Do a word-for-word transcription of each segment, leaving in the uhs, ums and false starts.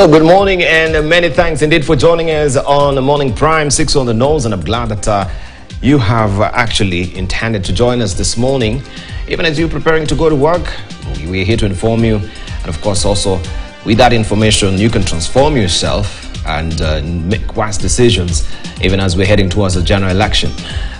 Hello, good morning, and many thanks indeed for joining us on the Morning Prime, six on the nose, and I'm glad that uh, you have uh, actually intended to join us this morning. Even as you're preparing to go to work, we're here to inform you, and of course also with that information, you can transform yourself and uh, make wise decisions even as we're heading towards the general election.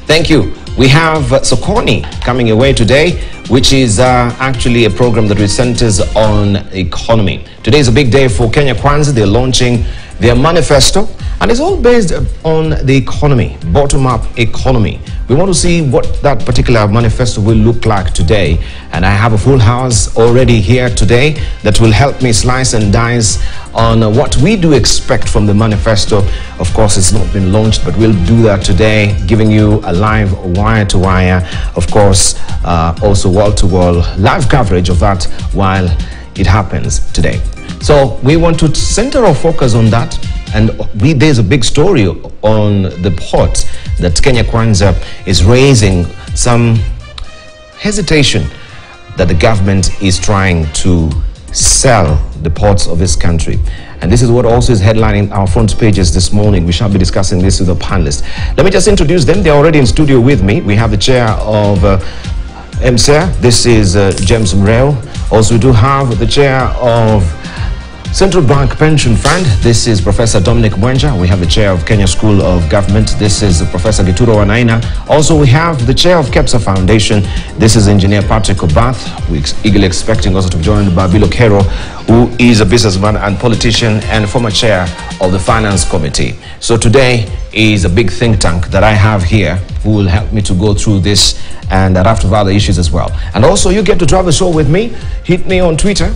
Thank you. We have uh, Sokoni coming your way today, which is uh, actually a program that centers on economy. Today is a big day for Kenya Kwanza. They're launching their manifesto, and it's all based on the economy, bottom-up economy. We want to see what that particular manifesto will look like today. And I have a full house already here today that will help me slice and dice on what we do expect from the manifesto. Of course, it's not been launched, but we'll do that today, giving you a live wire-to-wire, of course, uh, also wall-to-wall live coverage of that while it happens today. So we want to center our focus on that, and we, there's a big story on the pot that Kenya Kwanza is raising some hesitation that the government is trying to sell the ports of this country. And this is what also is headlining our front pages this morning. We shall be discussing this with the panelists. Let me just introduce them. They're already in studio with me. We have the chair of uh, M C A. This is uh, James Mreo. Also, we do have the chair of Central Bank Pension Fund. This is Professor Dominic Mwenja. We have the chair of Kenya School of Government. This is Professor Gituro Wanaina. Also, we have the chair of KEPSA Foundation. This is Engineer Patrick Kobath. We're eagerly expecting also to be joined by Bilow Kereow, who is a businessman and politician and former chair of the Finance Committee. So today is a big think tank that I have here who will help me to go through this and a raft of other issues as well. And also, you get to travel the show with me. Hit me on Twitter,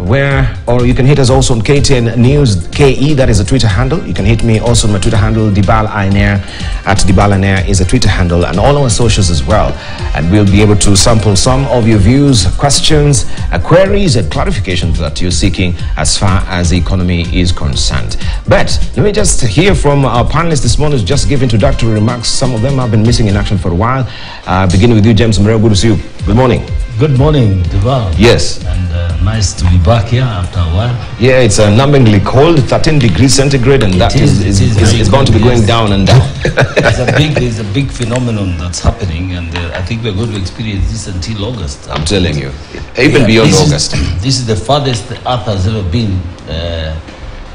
where, or you can hit us also on K T N News, K E, that is a Twitter handle. You can hit me also on my Twitter handle, Dibal Ainer, at Dibal Ainer is a Twitter handle, and all our socials as well. And we'll be able to sample some of your views, questions, uh, queries, and clarifications that you're seeking as far as the economy is concerned. But let me just hear from our panelists this morning, just give introductory remarks. Some of them have been missing in action for a while. Uh, beginning with you, James Mreo, good to see you. Good morning. Good morning, Dibal. Yes. And uh, nice to be back here after a while. Yeah, it's uh, numbingly cold, thirteen degrees centigrade, and it that is, is, is, is, is bound to be going yes. down and down. It's a big, it's a big phenomenon that's happening, and uh, I think we're going to experience this until August. I'm telling you, even yeah, beyond this August. Is, this is the farthest the Earth has ever been uh,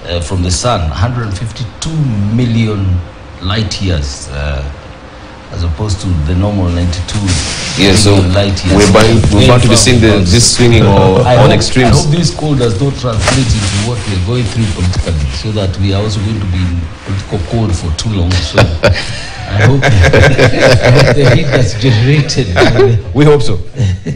uh, from the sun, one hundred fifty-two million light years. Uh, as opposed to the normal ninety-two yeah, so light years. We're, by, we're about to be seeing the, this swinging or, on hope, extremes. I hope this cold does not translate into what we're going through politically, so that we are also going to be in political cold for too long. So I, hope, I hope the heat that's generated. We hope so.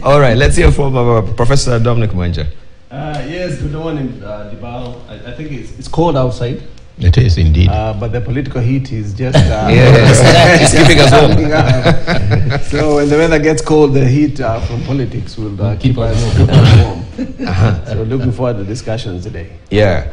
All right, let's hear from uh, Professor Dominic Mwenja. Uh, yes, good morning, uh, Dibal. I, I think it's, it's cold outside. It is indeed. Uh, but the political heat is just... Uh, yes, it's keeping us warm. So when the weather gets cold, the heat uh, from politics will uh, keep, keep us warm. warm. Uh-huh. So looking forward to discussions today. Yeah.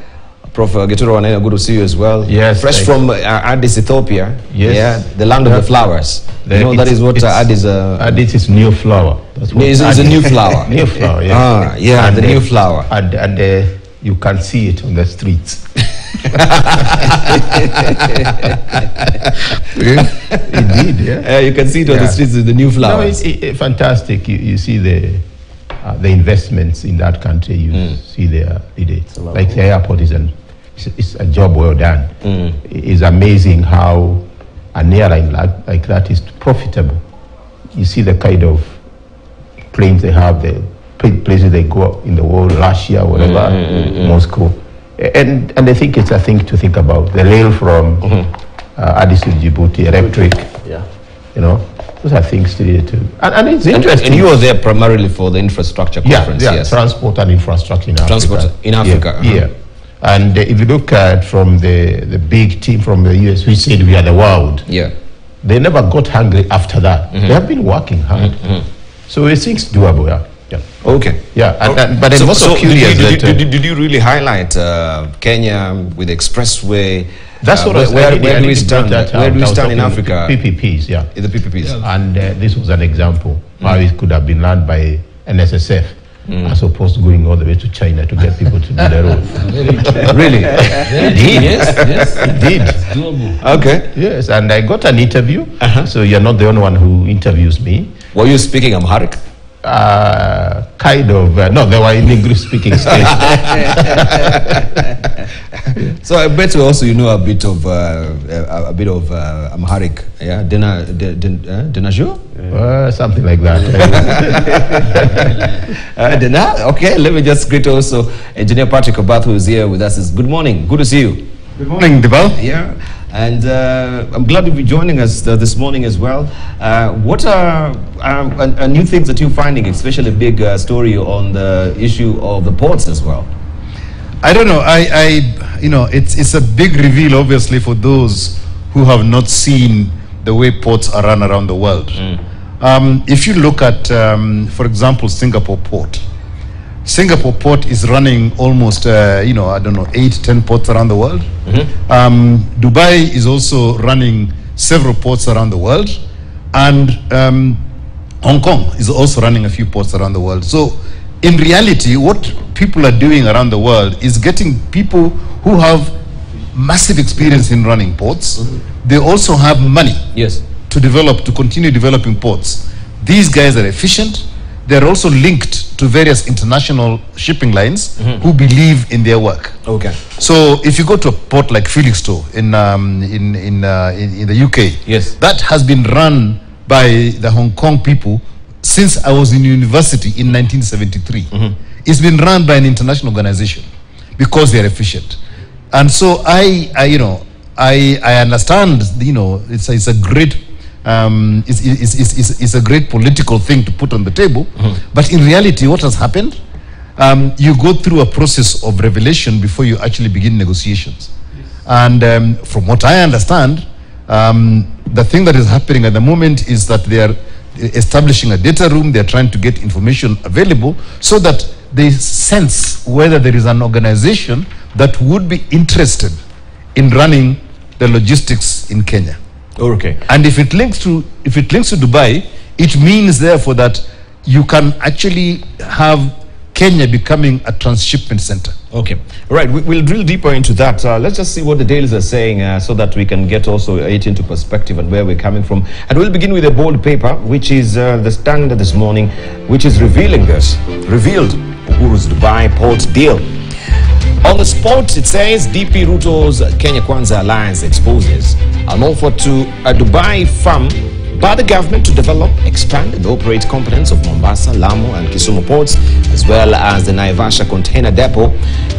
Professor Gituro Wanaina, good to see you as well. Yes. Fresh from uh, Addis, Ethiopia. Yes. Yeah, the land of the flowers. The, you know, that is what uh, Addis... Uh, Addis is new flower. That's what it's, it's a new flower. New flower, yeah. Ah, yeah, and the, the new flower. And, and uh, you can see it on the streets. Indeed, yeah. Uh, you can see it on yeah. the streets with the new flowers. No, it, it, fantastic. You, you see the uh, the investments in that country. You mm. see their leaders. Like the airport is an it's, it's a job well done. Mm. It is amazing how an airline like, like that is profitable. You see the kind of planes they have, the places they go in the world, Russia, whatever, mm, mm, mm, Moscow. And, and I think it's a thing to think about. The rail from mm-hmm. uh, Addis to Djibouti, electric, yeah. you know, those are things to do. And, and it's interesting. And, and you were there primarily for the infrastructure conference, yeah, yeah, yes. transport and infrastructure in transport Africa. Transport in Africa. Yeah, uh-huh. yeah. And uh, if you look at from the, the big team from the U S, we said we are the world. Yeah. They never got hungry after that. Mm-hmm. They have been working hard. Mm-hmm. So it's things doable, yeah. Yeah. Okay. Yeah, and, and, but so, I'm also so curious. Did you, did, you, did, you, did you really highlight uh, Kenya with the expressway? That's uh, what where, I was where do we stand? That, where do we stand in Africa? P P Ps, yeah. In the P P Ps. Yeah. And uh, this was an example mm. how it could have been learned by N S S F. mm. as opposed to going all the way to China to get people to do their own. Really? Yeah, it did. Yes, yes. It did. It's doable. Okay. Yes, and I got an interview, uh-huh. so you're not the only one who interviews me. Were you speaking Amharic? Uh, kind of. Uh, no, they were in English speaking stage. So I bet you also you know a bit of uh, a, a bit of uh, Amharic, yeah, Dena, de, de, uh, Denajou, uh, something like that. uh, Dena, okay. Let me just greet also Engineer Patrick Kobath, who is here with us. It's good morning. Good to see you. Good morning, Deval. Yeah, and uh, I'm glad you'll be joining us th this morning as well. Uh, what are um, uh, new things that you're finding, especially a big uh, story on the issue of the ports as well? I don't know. I, I, you know, it's it's a big reveal, obviously, for those who have not seen the way ports are run around the world. Mm. Um, if you look at, um, for example, Singapore Port, Singapore Port is running almost, uh, you know, I don't know, eight, ten ports around the world. Mm-hmm. um, Dubai is also running several ports around the world, and um, Hong Kong is also running a few ports around the world. So, in reality, what people are doing around the world is getting people who have massive experience in running ports. Mm-hmm. They also have money, yes, to develop, to continue developing ports. These guys are efficient. They're also linked to various international shipping lines, mm-hmm, who believe in their work. Okay. So if you go to a port like Felixstowe in, um, in, in, uh, in, in the U K, yes, that has been run by the Hong Kong people since I was in university in nineteen seventy-three. Mm-hmm. It's been run by an international organization because they're efficient. And so I, I you know, I, I understand, you know, it's a, it's a great, um, it's, it's, it's, it's, it's a great political thing to put on the table. Mm-hmm. But in reality, what has happened? Um, you go through a process of revelation before you actually begin negotiations. Yes. And um, from what I understand, um, the thing that is happening at the moment is that they are establishing a data room. They're trying to get information available so that they sense whether there is an organization that would be interested in running the logistics in Kenya. Okay. And if it links to if it links to Dubai, it means therefore that you can actually have Kenya becoming a transshipment center. Okay, right. We, we'll drill deeper into that. Uh, let's just see what the dailies are saying, uh, so that we can get also it into perspective and where we're coming from. And we'll begin with a bold paper, which is uh, the Standard this morning, which is revealing this. Revealed Uhuru's Dubai port deal. On the spot, it says D P Ruto's Kenya Kwanza alliance exposes an offer to a Dubai firm by the government to develop, expand and operate components of Mombasa, Lamu and Kisumu ports, as well as the Naivasha container depot,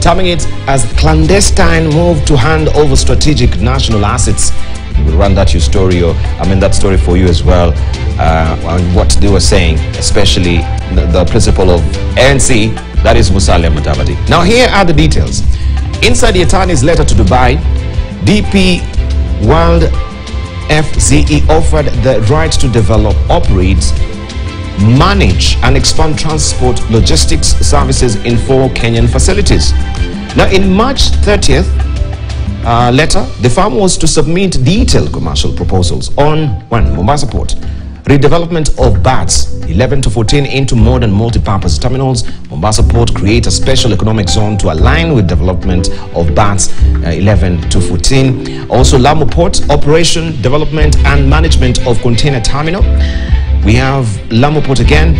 terming it as a clandestine move to hand over strategic national assets. We'll run that your story, or I mean that story for you as well, uh, on what they were saying, especially the, the principal of A N C, that is Musalia Mudavadi. Now here are the details. Inside Yatani's letter to Dubai, D P World F Z E offered the right to develop, operate, manage and expand transport logistics services in four Kenyan facilities. Now in March thirtieth uh, letter, the firm was to submit detailed commercial proposals on one Mombasa port, redevelopment of B A T S eleven to fourteen into modern multi-purpose terminals. Mombasa port create a special economic zone to align with development of B A T S eleven to fourteen. Also Lamu port, operation, development and management of container terminal. We have Lamu port again,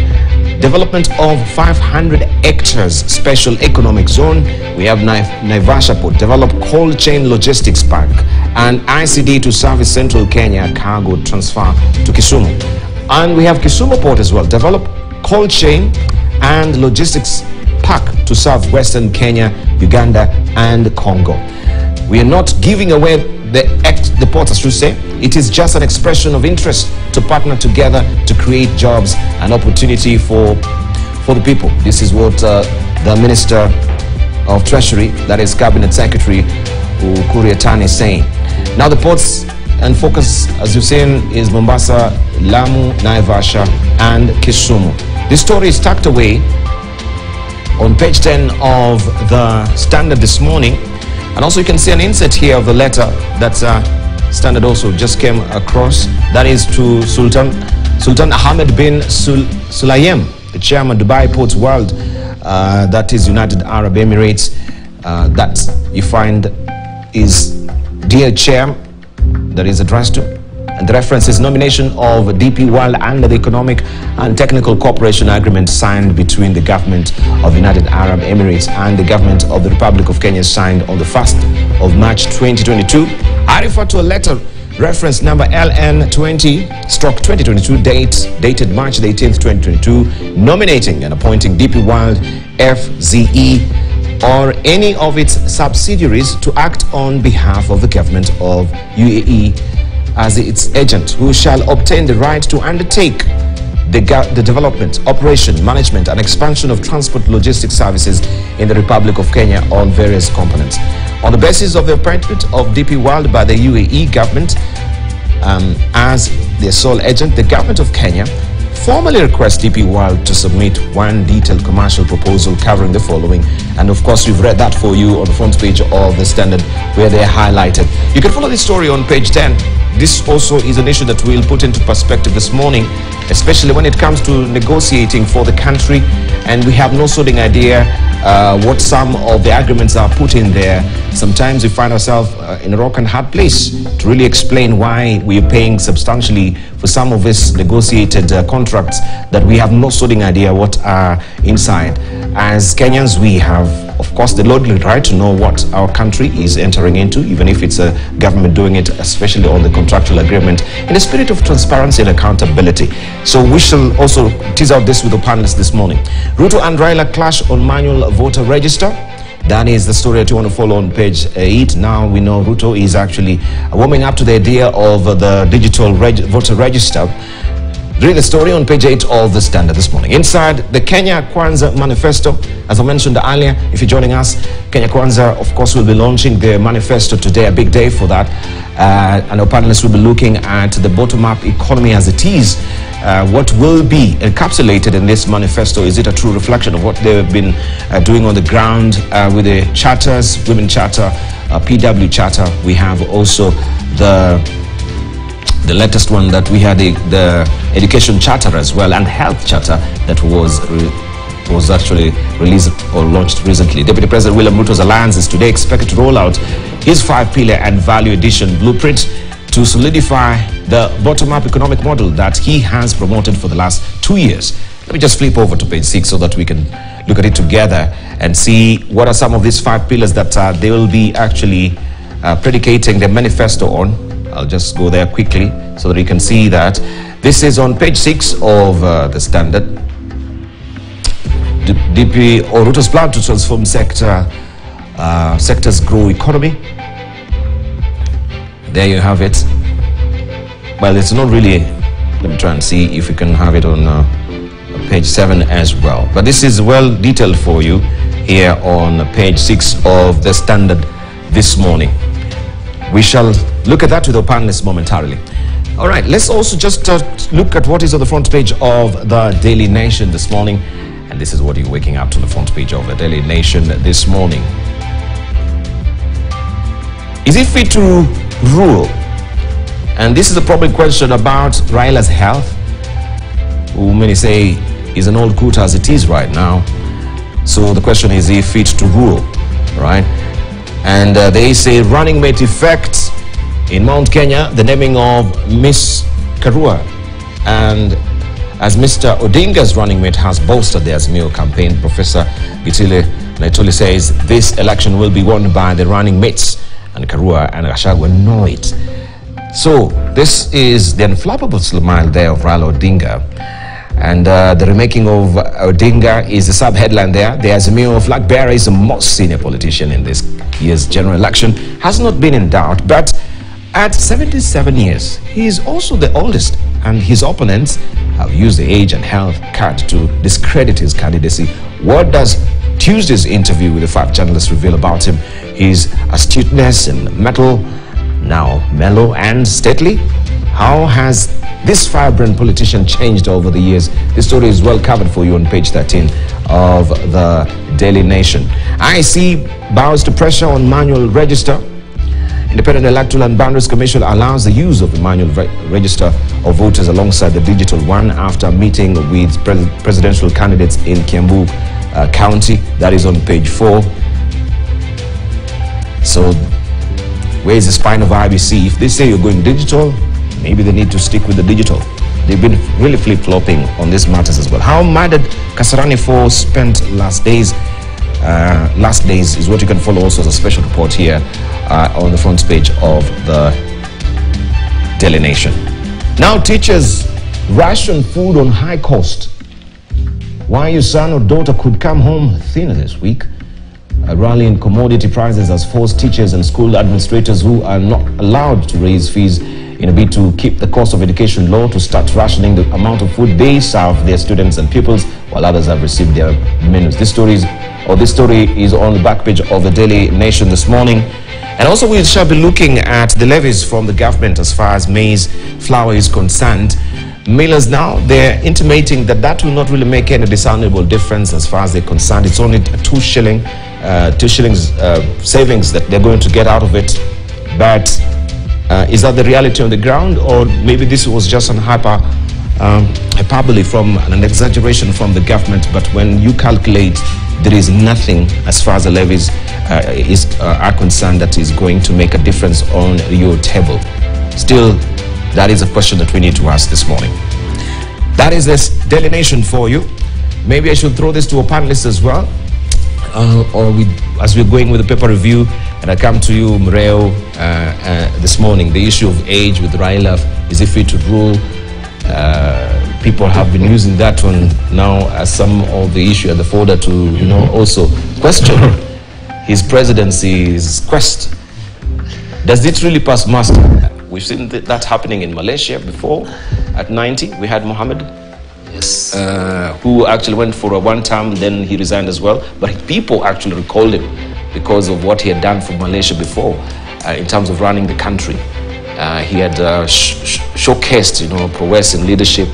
development of five hundred hectares special economic zone. We have Naivasha port, develop cold chain logistics park and I C D to service central Kenya cargo transfer to Kisumu. And we have Kisumu Port as well, develop cold chain and logistics park to serve Western Kenya, Uganda, and Congo. We are not giving away the, the ports, as you say. It is just an expression of interest to partner together to create jobs and opportunity for, for the people. This is what uh, the Minister of Treasury, that is Cabinet Secretary Ukur Yatani, is saying. Now the ports and focus, as you've seen, is Mombasa, Lamu, Naivasha, and Kisumu. This story is tucked away on page ten of the Standard this morning. And also you can see an insert here of the letter that uh, Standard also just came across. That is to Sultan, Sultan Ahmed bin Sul Sulayem, the chairman of Dubai Ports World uh, that is United Arab Emirates, uh, that you find is D H M, that is addressed to. And the reference is nomination of D P World under the Economic and Technical Cooperation Agreement signed between the Government of United Arab Emirates and the Government of the Republic of Kenya signed on the first of March twenty twenty-two. I refer to a letter reference number L N twenty stroke twenty twenty-two date dated March eighteenth twenty twenty-two nominating and appointing D P World F Z E or any of its subsidiaries to act on behalf of the Government of U A E as its agent, who shall obtain the right to undertake the, the development, operation, management and expansion of transport logistics services in the Republic of Kenya on various components. On the basis of the appointment of D P World by the U A E government um, as their sole agent, the Government of Kenya formally requests D P World to submit one detailed commercial proposal covering the following. And of course, we've read that for you on the front page of the Standard where they are highlighted. You can follow this story on page ten. This also is an issue that we'll put into perspective this morning, especially when it comes to negotiating for the country. And we have no sorting idea uh, what some of the agreements are put in there. Sometimes we find ourselves uh, in a rock and hard place to really explain why we're paying substantially for some of these negotiated uh, contracts that we have no sorting idea what are inside. As Kenyans, we have, of course, the lordly right to know what our country is entering into, even if it's a government doing it, especially on the contractual agreement, in a spirit of transparency and accountability. So we shall also tease out this with the panelists this morning. Ruto and Raila clash on manual voter register. That is the story that you want to follow on page eight. Now we know Ruto is actually warming up to the idea of the digital reg voter register. Read the story on page eight of the Standard this morning. Inside the Kenya Kwanza manifesto, as I mentioned earlier, if you're joining us, Kenya Kwanza, of course, will be launching their manifesto today, a big day for that. Uh, and our panelists will be looking at the bottom-up economy as it is. Uh, what will be encapsulated in this manifesto? Is it a true reflection of what they've been uh, doing on the ground uh, with the charters, Women Charter, uh, P W Charter? We have also the... the latest one that we had, the, the education charter as well, and health charter that was re, was actually released or launched recently. Deputy President William Ruto's alliance is today expected to roll out his five-pillar and value addition blueprint to solidify the bottom-up economic model that he has promoted for the last two years. Let me just flip over to page six so that we can look at it together and see what are some of these five pillars that uh, they will be actually uh, predicating the manifesto on. I'll just go there quickly so that you can see that. This is on page six of uh, the Standard. D P or Ruto's plan to transform sector, uh, sectors grow economy. There you have it. Well, it's not really, let me try and see if we can have it on uh, page seven as well. But this is well detailed for you here on page six of the Standard this morning. We shall look at that with our panelists momentarily. All right, let's also just uh, look at what is on the front page of the Daily Nation this morning. And this is what you're waking up to, the front page of the Daily Nation this morning. Is it fit to rule? And this is a probing question about Raila's health, who many say is an old coot as it is right now. So the question is, is he fit to rule, right? And uh, they say running mate effect in Mount Kenya, the naming of Miss Karua, and as Mister Odinga's running mate has bolstered the Azimio campaign. Professor Gitile Naitoli says this election will be won by the running mates, and Karua and Gachagua know it. So this is the unflappable smile there of Raila Odinga. And uh, the remaking of Odinga is the sub-headline there. The Azimio flag bearer is the most senior politician in this year's general election. Has not been in doubt, but at seventy-seven years, he is also the oldest. And his opponents have used the age and health card to discredit his candidacy. What does Tuesday's interview with the five journalists reveal about him? His astuteness and mettle, now mellow and stately. How has this firebrand politician changed over the years? This story is well covered for you on page thirteen of the Daily Nation. I E C bows to pressure on manual register. Independent Electoral and Boundaries Commission allows the use of the manual re register of voters alongside the digital one after meeting with pre presidential candidates in Kiambu uh, county. That is on page four. So where is the spine of I E B C? If they say you're going digital, maybe they need to stick with the digital. They've been really flip-flopping on these matters as well. How mad did Kasarani for spent last days? Uh, last days is what you can follow also as a special report here uh, on the front page of the Daily Nation. Now teachers ration food on high cost. Why your son or daughter could come home thinner this week. A rally in commodity prices has forced teachers and school administrators who are not allowed to raise fees in a bid to keep the cost of education low to start rationing the amount of food they serve their students and pupils, while others have received their menus. This story is, or this story is on the back page of the Daily Nation this morning. And also we shall be looking at the levies from the government as far as maize flour is concerned. Millers now, they're intimating that that will not really make any discernible difference as far as they're concerned. It's only a two shilling, uh, two shillings uh, savings that they're going to get out of it. But uh, is that the reality on the ground, or maybe this was just an hyper, um, hyperbole from an exaggeration from the government? But when you calculate, there is nothing as far as the levies uh, is, uh, are concerned that is going to make a difference on your table. Still, that is a question that we need to ask this morning. That is this Daily Nation for you. Maybe I should throw this to our panelists as well, uh, or we, as we're going with the paper review, and I come to you, Mureo, uh, uh, this morning. The issue of age with Raila, is it fit to rule? Uh, people have been using that one now as some of the issue at the folder to, you know, also question his presidency's quest. Does it really pass muster? We've seen th that happening in Malaysia before. At ninety, we had Mohammed, yes, uh, who actually went for a one term, then he resigned as well. But people actually recalled him because of what he had done for Malaysia before, uh, in terms of running the country. Uh, he had uh, sh sh showcased, you know, prowess in leadership,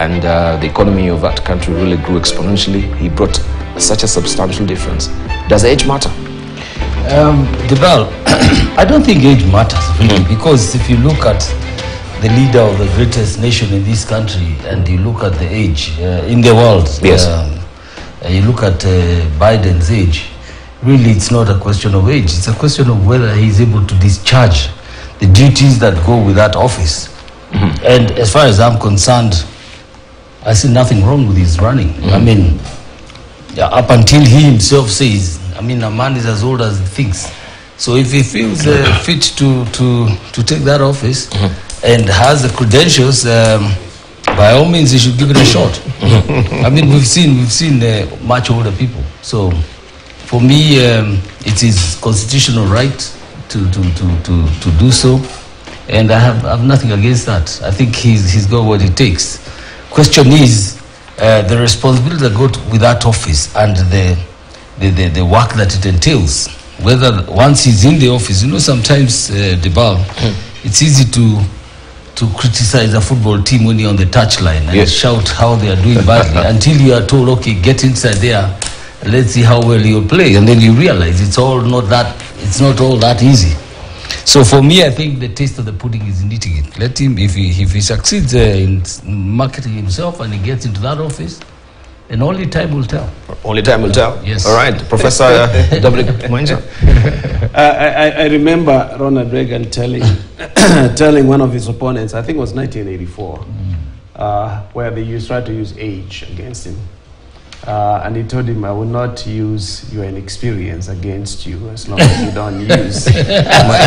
and uh, the economy of that country really grew exponentially. He brought such a substantial difference. Does age matter? Um, Debal, I don't think age matters really, mm-hmm. because if you look at the leader of the greatest nation in this country, and you look at the age uh, in the world, yes, um, you look at uh, Biden's age, really it's not a question of age, it's a question of whether he's able to discharge the duties that go with that office. Mm-hmm. And as far as I'm concerned, I see nothing wrong with his running. Mm-hmm. I mean, yeah, up until he himself says, I mean, a man is as old as he thinks. So if he feels uh, fit to, to, to take that office, mm-hmm. and has the credentials, um, by all means, he should give it a shot. I mean, we've seen, we've seen uh, much older people. So for me, um, it is constitutional right to, to, to, to, to do so. And I have, I have nothing against that. I think he's, he's got what it takes. Question is, uh, the responsibility that goes with that office and the, the, the, the work that it entails. Whether once he's in the office, you know, sometimes uh, Debal, it's easy to to criticize a football team when you're on the touchline and yes. shout how they are doing badly until you are told, okay, get inside there, let's see how well you'll play, and then you realize it's all not that it's not all that easy. So for me, I think the taste of the pudding is in eating it. Let him, if he if he succeeds uh, in marketing himself and he gets into that office. And only time will tell. Only time will tell? Yes. All right. Professor uh, W. Mwenja. uh, I, I remember Ronald Reagan telling, telling one of his opponents, I think it was nineteen eighty-four, mm. uh, where they used, tried to use age against him. Uh, and he told him, I will not use your inexperience against you as long as you don't use my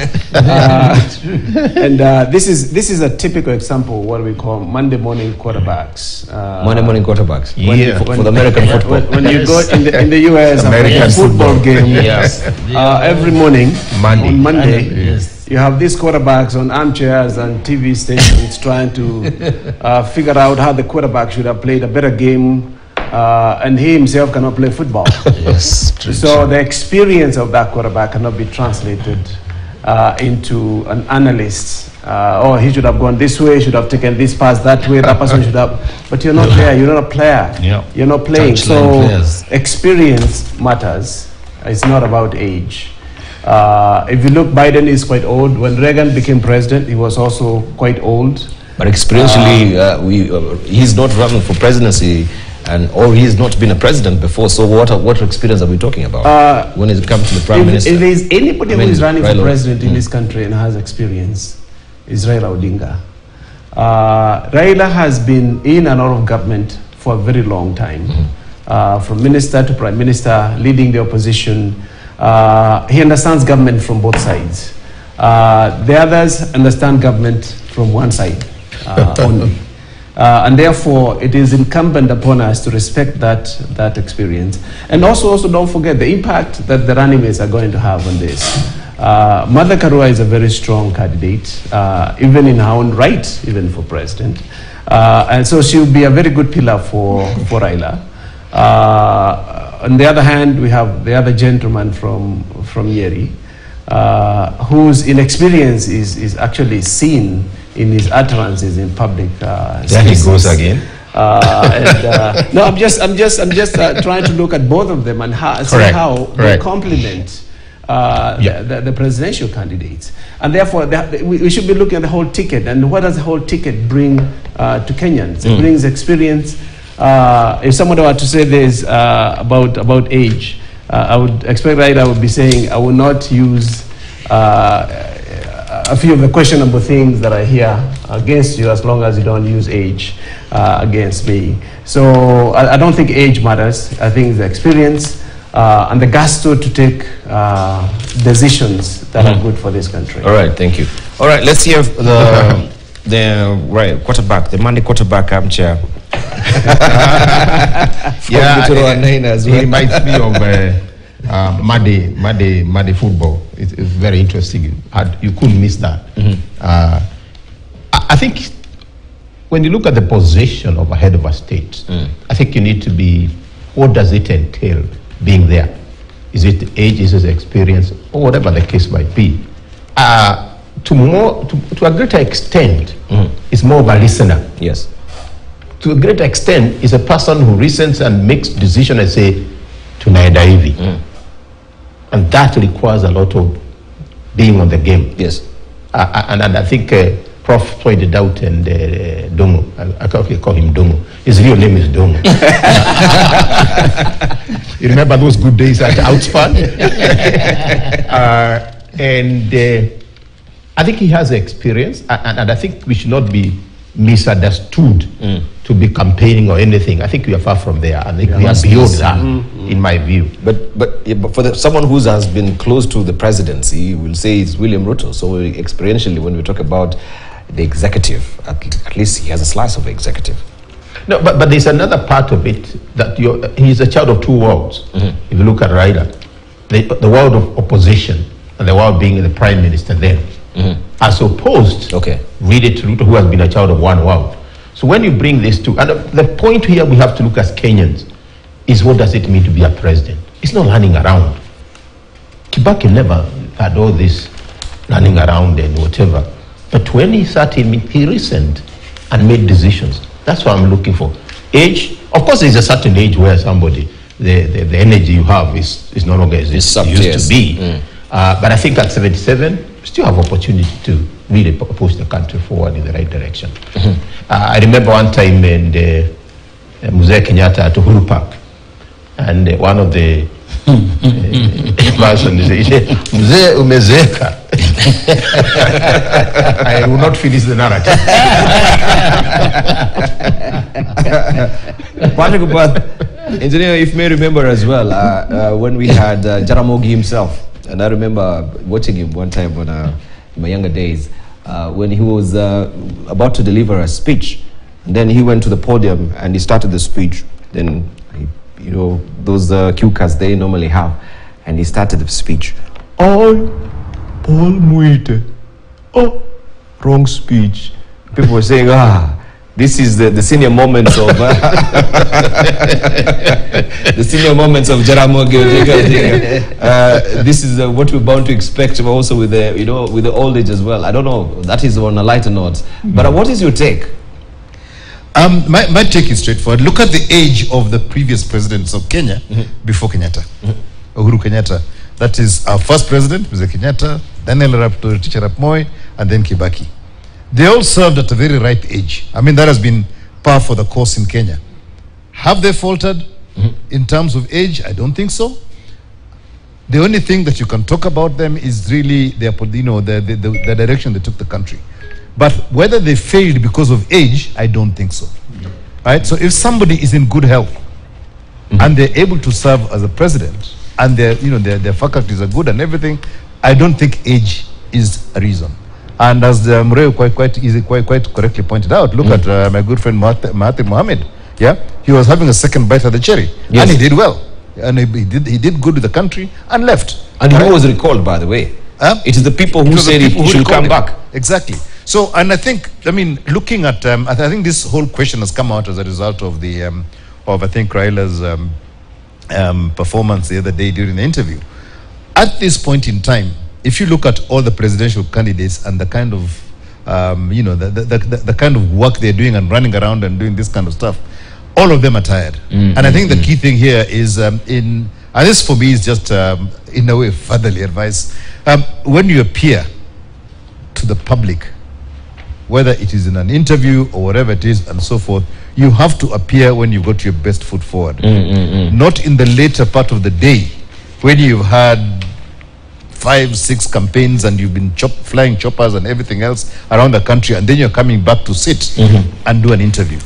age. Uh, and uh, this is this is a typical example of what we call Monday morning quarterbacks. Uh, Monday morning quarterbacks. Yeah. When, for, for the American football. When, when you go in the, in the U S American football, football game, yes. uh, every morning, Monday. on Monday, Monday yes. you have these quarterbacks on armchairs and T V stations trying to uh, figure out how the quarterback should have played a better game, uh, and he himself cannot play football. Yes, true, so true. The experience of that quarterback cannot be translated uh, into an analyst. Uh, oh, he should have gone this way, should have taken this pass that way, that person should have... But you're not there, you're not a player. Yep. You're not playing. Touchline so players. Experience matters. It's not about age. Uh, if you look, Biden is quite old. When Reagan became president, he was also quite old. But experientially, uh, uh, we, uh, he's not running for presidency and or he's not been a president before. So what what experience are we talking about uh, when it comes to the prime if, minister? If there's anybody I mean, who is running Raila, for president in mm. this country and has experience, is Raila Odinga. Uh, Raila has been in and out of government for a very long time, mm -hmm. uh, from minister to prime minister, leading the opposition. Uh, he understands government from both sides. Uh, the others understand government from one side uh, only. Uh, and therefore, it is incumbent upon us to respect that, that experience. And also, also don't forget the impact that the running mates are going to have on this. Uh, Mother Karua is a very strong candidate, uh, even in her own right, even for president. Uh, and so she'll be a very good pillar for, for Raila. Uh, on the other hand, we have the other gentleman from, from Nyeri, uh, whose inexperience is, is actually seen in his utterances in public uh, spaces. Then he goes again. Uh, and, uh, no, I'm just, I'm just, I'm just uh, trying to look at both of them and how, see how they complement uh, yeah. the, the, the presidential candidates. And therefore, they, we, we should be looking at the whole ticket and what does the whole ticket bring uh, to Kenyans? It mm. brings experience. Uh, if someone were to say this uh, about about age, uh, I would expect right. I would be saying I will not use. Uh, a few of the questionable things that I hear against you as long as you don't use age uh, against me. So I, I don't think age matters. I think the experience uh, and the gusto to take uh, decisions that mm-hmm. are good for this country. All right, thank you. All right, let's hear the, the right, quarterback, the Monday quarterback armchair. yeah, it, as well. It reminds me of... Uh, Uh, Madi, Madi, Madi football. It's, it's very interesting. I'd, you couldn't miss that. Mm-hmm. uh, I, I think when you look at the position of a head of a state, mm. I think you need to be, what does it entail being there? Is it age, is it experience, or whatever the case might be? Uh, to, more, to, to a greater extent, mm. it's more of a listener. Yes. To a greater extent, it's a person who listens and makes decisions and say, tunaenda hivi. Mm. And that requires a lot of being on the game. Yes. Uh, and, and I think uh, Prof pointed out, and uh, Dongo, I, I call him Dongo. His real name is Dongo. You remember those good days at Outspan? uh, and uh, I think he has experience, and, and I think we should not be misunderstood mm. to be campaigning or anything. I think we are far from there. I think yeah, we are beyond that, mm -hmm. in my view. But but, yeah, but for the, someone who has been close to the presidency, will say it's William Ruto. So experientially, when we talk about the executive, at, at least he has a slice of executive. No, but, but there's another part of it that you're, he's a child of two worlds. Mm -hmm. If you look at Raila, the, the world of opposition and the world being the prime minister then. Mm-hmm. As opposed okay. really to Ruto, who has been a child of one world. So when you bring this to, and the point here we have to look as Kenyans is what does it mean to be a president? It's not running around. Kibaki never had all this running around and whatever. But when he sat in, he listened and made decisions. That's what I'm looking for. Age, of course there's a certain age where somebody, the, the, the energy you have is, is no longer as it sub, used yes. to be. Mm. Uh, but I think at seventy-seven, still have opportunity to really push the country forward in the right direction. Mm-hmm. uh, I remember one time in the uh, Mzee Kenyatta at Uhuru Park, and uh, one of the uh, persons said, Mzee umezeka. I will not finish the narrative. Patrick Kobath, engineer, if you may remember as well, uh, uh, when we had uh, Jaramogi himself. And I remember watching him one time when, uh, in my younger days uh, when he was uh, about to deliver a speech. And then he went to the podium and he started the speech. Then, he, you know, those uh, cue cards they normally have. And he started the speech. All Paul Muite. Oh, wrong speech. People were saying, ah, this is the, the senior moments of uh, the senior moments of Jaramogi Oginga. Uh, this is uh, what we're bound to expect, also with the you know with the old age as well. I don't know. That is on a lighter note. But uh, what is your take? Um, my my take is straightforward. Look at the age of the previous presidents of Kenya mm-hmm. before Kenyatta, mm-hmm. Uhuru Kenyatta. That is our first president, Mister Kenyatta, then Elarap Ticharap Moi, and then Kibaki. They all served at a very ripe age. I mean, that has been par for the course in Kenya. Have they faltered mm-hmm. in terms of age? I don't think so. The only thing that you can talk about them is really their, you know, the, the, the, the direction they took the country. But whether they failed because of age, I don't think so. Mm-hmm. Right? So if somebody is in good health mm-hmm. and they're able to serve as a president and their, you know, their, their faculties are good and everything, I don't think age is a reason. And as the Mureo quite quite, easy, quite quite correctly pointed out, look mm-hmm. at uh, my good friend Mahathir Mahathir Mohamed. Yeah, he was having a second bite at the cherry, yes. and he did well, and he, he did he did good to the country and left. And right? He was recalled, by the way. Huh? It is the people who said he should come him. back. Exactly. So, and I think, I mean, looking at, um, I, th I think this whole question has come out as a result of the, um, of I think Raila's um, um, performance the other day during the interview. At this point in time, if you look at all the presidential candidates and the kind of, um, you know, the, the, the, the kind of work they're doing and running around and doing this kind of stuff, all of them are tired. Mm-hmm. And I think the key thing here is um, in, and this for me is just um, in a way fatherly advice, um, when you appear to the public, whether it is in an interview or whatever it is and so forth, you have to appear when you've got your best foot forward. Mm-hmm. Not in the later part of the day when you've had five, six campaigns and you've been chop, flying choppers and everything else around the country, and then you're coming back to sit mm-hmm. and do an interview.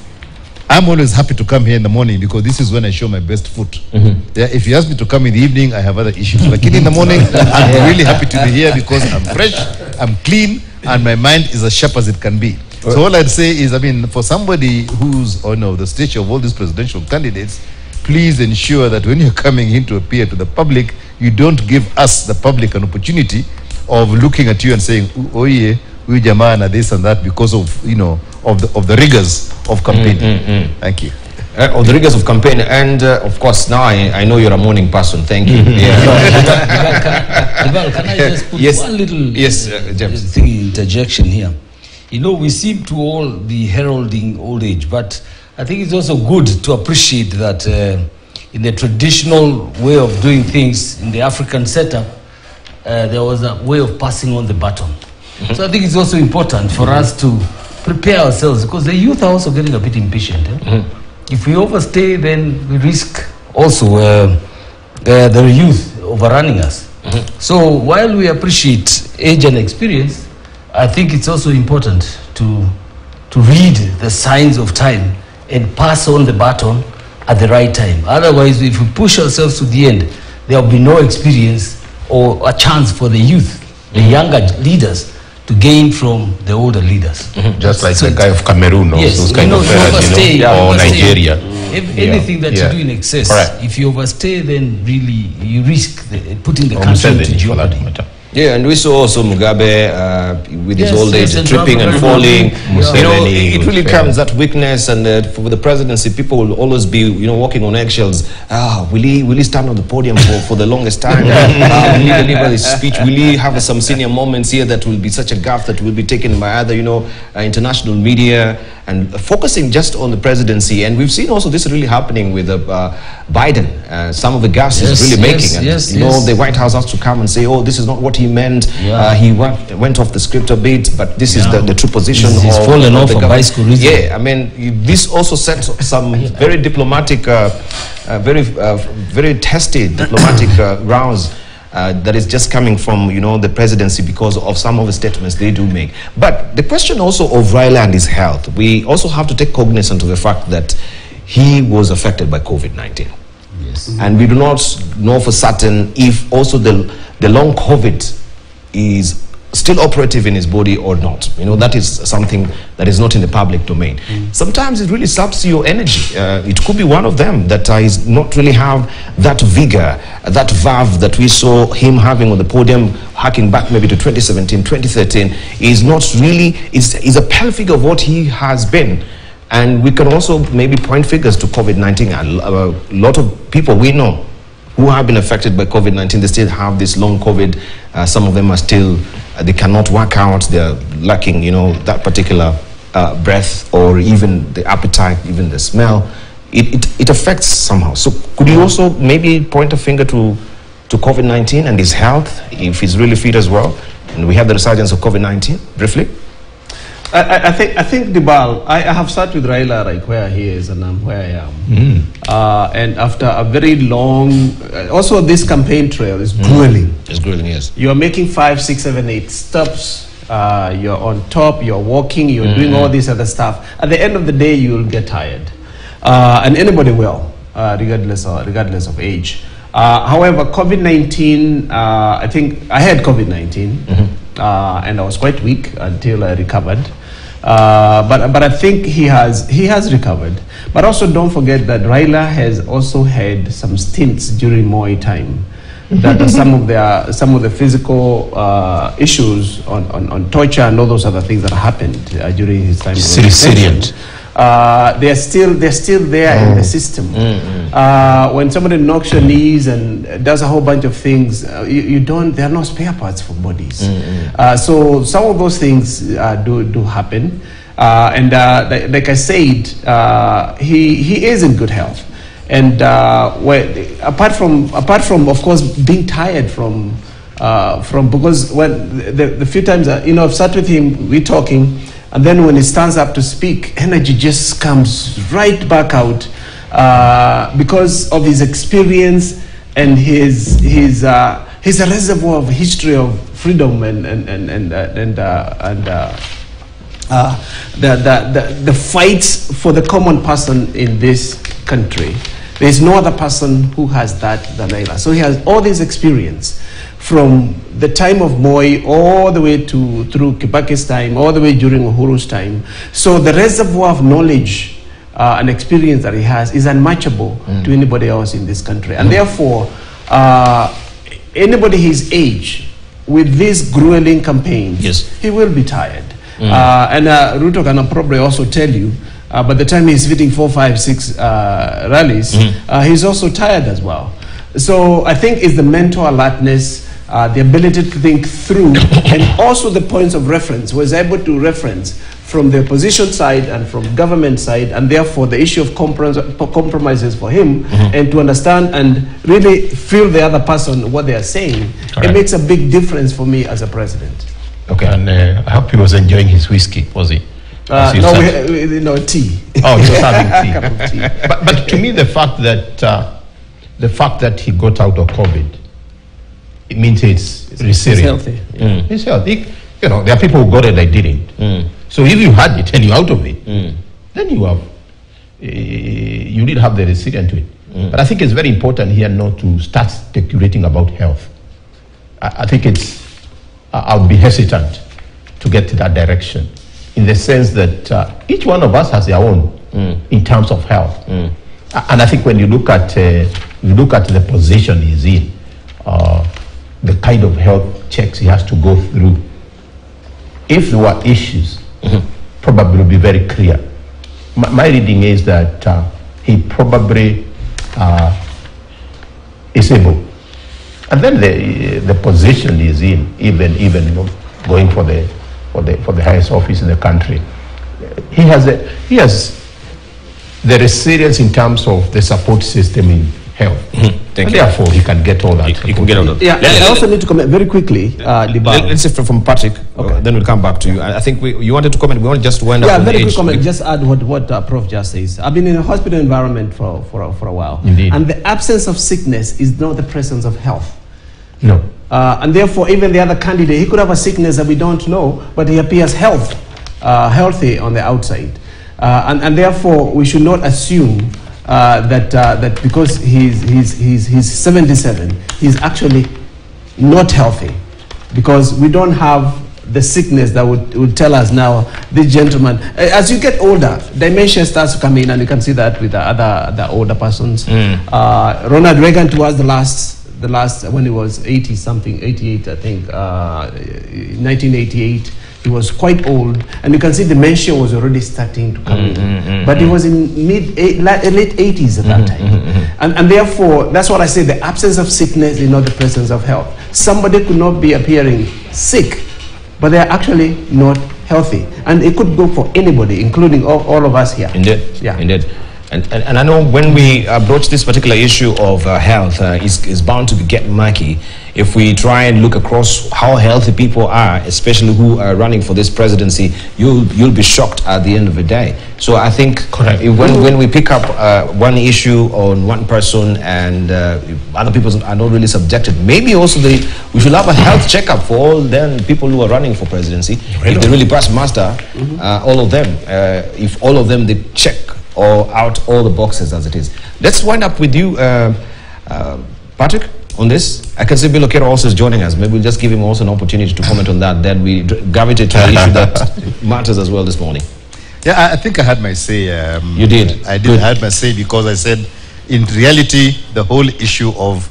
I'm always happy to come here in the morning because this is when I show my best foot. Mm-hmm. Yeah, if you ask me to come in the evening, I have other issues. Like in the morning, I'm really happy to be here because I'm fresh, I'm clean, and my mind is as sharp as it can be. So all I'd say is, I mean, for somebody who's on oh no, the stage of all these presidential candidates, please ensure that when you're coming in to appear to the public, you don't give us, the public, an opportunity of looking at you and saying, oh yeah, we jamana this and that because of, you know, of the, of the rigors of campaign. Mm, mm, mm. Thank you. Uh, of the rigors of campaign. And uh, of course, now I, I know you're a morning person. Thank you. Mm-hmm. Yeah. Ival, Ival, Ival, can I just put yes. one little yes, uh, James. Thing, interjection here? You know, we seem to all be heralding old age, but I think it's also good to appreciate that uh, in the traditional way of doing things in the African setup, uh, there was a way of passing on the baton. Mm-hmm. So I think it's also important for mm-hmm. us to prepare ourselves because the youth are also getting a bit impatient. Eh? Mm-hmm. If we overstay, then we risk also uh, uh, the youth overrunning us. Mm-hmm. So while we appreciate age and experience, I think it's also important to, to read the signs of time and pass on the baton at the right time. Otherwise, if we push ourselves to the end, there will be no experience or a chance for the youth, the mm-hmm. younger leaders, to gain from the older leaders. Mm-hmm. Just like so the guy of Cameroon, yes, those kind know, of fellas, you know, yeah, or Nigeria. If anything yeah. that yeah. you do in excess, correct. If you overstay, then really you risk the, putting the country into jeopardy. Yeah, and we saw also Mugabe uh, with yes, his old age yes, tripping and falling. Yeah. You know, it, it really comes that weakness, and uh, for the presidency, people will always be, you know, walking on eggshells. Ah, will he will he stand on the podium for, for the longest time? Ah, will he deliver his speech? Will he have some senior moments here that will be such a gaffe that will be taken by other, you know, uh, international media? And focusing just on the presidency, and we've seen also this really happening with uh, uh, Biden. Uh, some of the gaffes he's yes, really yes, making. And, yes, you yes. know, the White House has to come and say, "Oh, this is not what he meant." Yeah. Uh, he went, went off the script a bit, but this yeah. is the, the true position. He's, he's of, fallen of off the a bicycle. Yeah, I mean, this also sets some very diplomatic, uh, uh, very, uh, very tested diplomatic uh, rounds. Uh, that is just coming from, you know, the presidency because of some of the statements they do make. But the question also of Raila and his health, we also have to take cognizance of the fact that he was affected by COVID nineteen. Yes. Mm-hmm. And we do not know for certain if also the, the long COVID is still operative in his body or not. You know, that is something that is not in the public domain. Mm. Sometimes it really saps your energy. Uh, it could be one of them that uh, is not really have that vigor, uh, that verve that we saw him having on the podium, hacking back maybe to twenty seventeen, twenty thirteen, is not really, is, is a pale figure of what he has been. And we can also maybe point figures to COVID nineteen. A lot of people we know who have been affected by COVID nineteen, they still have this long COVID. Uh, some of them are still, uh, they cannot work out, they're lacking, you know, that particular uh, breath or even the appetite, even the smell. It, it, it affects somehow. So could you also maybe point a finger to, to COVID nineteen and his health, if he's really fit as well? And we have the resurgence of COVID nineteen, briefly. I, I think I think Dibal, I, I have sat with Raila like where he is and I'm where I am. Mm. Uh, and after a very long, uh, also this campaign trail is mm. grueling. It's grueling, yes. You are making five, six, seven, eight stops. Uh, you're on top. You're walking. You're mm. doing all this other stuff. At the end of the day, you'll get tired, uh, and anybody will, uh, regardless of, regardless of age. Uh, however, COVID nineteen, uh, I think I had COVID nineteen, mm-hmm. uh, and I was quite weak until I recovered. Uh, but but I think he has he has recovered. But also don't forget that Raila has also had some stints during Moi time. That some of the some of the physical uh, issues on, on on torture and all those other things that happened uh, during his time. Seriously. Uh, they're still they're still there mm. in the system. Mm-hmm. uh, when somebody knocks your knees and does a whole bunch of things, uh, you, you don't. There are no spare parts for bodies. Mm-hmm. uh, so some of those things uh, do do happen. Uh, and uh, like, like I said, uh, he he is in good health. And uh, where, apart from apart from of course being tired from uh, from because when the, the few times uh, you know I've sat with him, we're talking. And then when he stands up to speak, energy just comes right back out uh, because of his experience and his his uh, his reservoir of history of freedom and and and and uh, and, uh, and uh, uh, the, the the the fights for the common person in this country. There is no other person who has that than Raila. So he has all this experience from the time of Moi all the way to through Kibaki's time, all the way during Uhuru's time. So the reservoir of knowledge uh, and experience that he has is unmatchable mm. to anybody else in this country. And mm. therefore, uh, anybody his age, with this grueling campaign, yes. he will be tired. Mm. Uh, and uh, Ruto can probably also tell you, Uh, by the time he's hitting four, five, six uh, rallies, mm-hmm. uh, he's also tired as well. So I think it's the mental alertness, uh, the ability to think through, and also the points of reference. Was able to reference from the opposition side and from government side, and therefore the issue of comprom compromises for him, mm-hmm. and to understand and really feel the other person, what they are saying. All right. It makes a big difference for me as a president. Okay, and uh, I hope he was enjoying his whiskey, was he? Uh, no, we, we, no, tea. Oh, he was having tea. A cup of tea. But, but to me, the fact that uh, the fact that he got out of COVID, it means it's he's healthy. Mm. He's healthy. You know, there are people who got it, they didn't. Mm. So if you had it and you're out of it, mm. then you have uh, you did have the resilience to it. Mm. But I think it's very important here not to start speculating about health. I, I think it's uh, I'll be hesitant to get to that direction. In the sense that uh, each one of us has their own mm. in terms of health, mm. and I think when you look at uh, you look at the position he's in, uh, the kind of health checks he has to go through. If there were issues, mm-hmm. probably will be very clear. My, my reading is that uh, he probably uh, is able, and then the the position he's in, even even you know, going for the. For the, for the highest office in the country. He has, a, he has the resilience in terms of the support system in health. Mm-hmm. Thank you. Therefore, he can get all that. You, you can get all that. Yeah, let, I let, also let, need to comment very quickly. Uh, let, let's hear from Patrick, okay. Then we'll come back to you. I think we, you wanted to comment, we want to just wind yeah, up on the age. Yeah, very quick comment, just add what, what uh, Prof just says. I've been in a hospital environment for, for, for a while. Indeed. And the absence of sickness is not the presence of health. No. Uh, and therefore, even the other candidate, he could have a sickness that we don't know, but he appears health, uh, healthy on the outside. Uh, and, and therefore, we should not assume uh, that, uh, that because he's, he's, he's, he's seventy-seven, he's actually not healthy. Because we don't have the sickness that would, would tell us now, this gentleman. As you get older, dementia starts to come in, and you can see that with the other the older persons. Mm. Uh, Ronald Reagan, towards the last... The last, when he was eighty something, eighty-eight, I think, uh, nineteen eighty-eight, he was quite old. And you can see dementia was already starting to come mm, in. Mm, mm, but he was in mid, eight, late eighties at that mm, time. Mm, mm, and, and therefore, that's what I say, the absence of sickness is not the presence of health. Somebody could not be appearing sick, but they're actually not healthy. And it could go for anybody, including all, all of us here. Indeed. Yeah. Indeed. And, and, and I know when we broach this particular issue of uh, health, uh, is is bound to get murky if we try and look across how healthy people are, especially who are running for this presidency. You'll you'll be shocked at the end of the day. So I think correct. If, when when we pick up uh, one issue on one person and uh, other people are not really subjected, maybe also the we should have a health checkup for all then people who are running for presidency. Right. If they really pass muster, mm-hmm. uh, all of them. Uh, if all of them they check. Or out all the boxes as it is. Let's wind up with you, uh, uh, Patrick, on this. I can see Bilow Kereow also is joining us. Maybe we'll just give him also an opportunity to comment on that. Then we gravitate to the issue that matters as well this morning. Yeah, I think I had my say. Um, you did. I did. Good. I had my say because I said, in reality, the whole issue of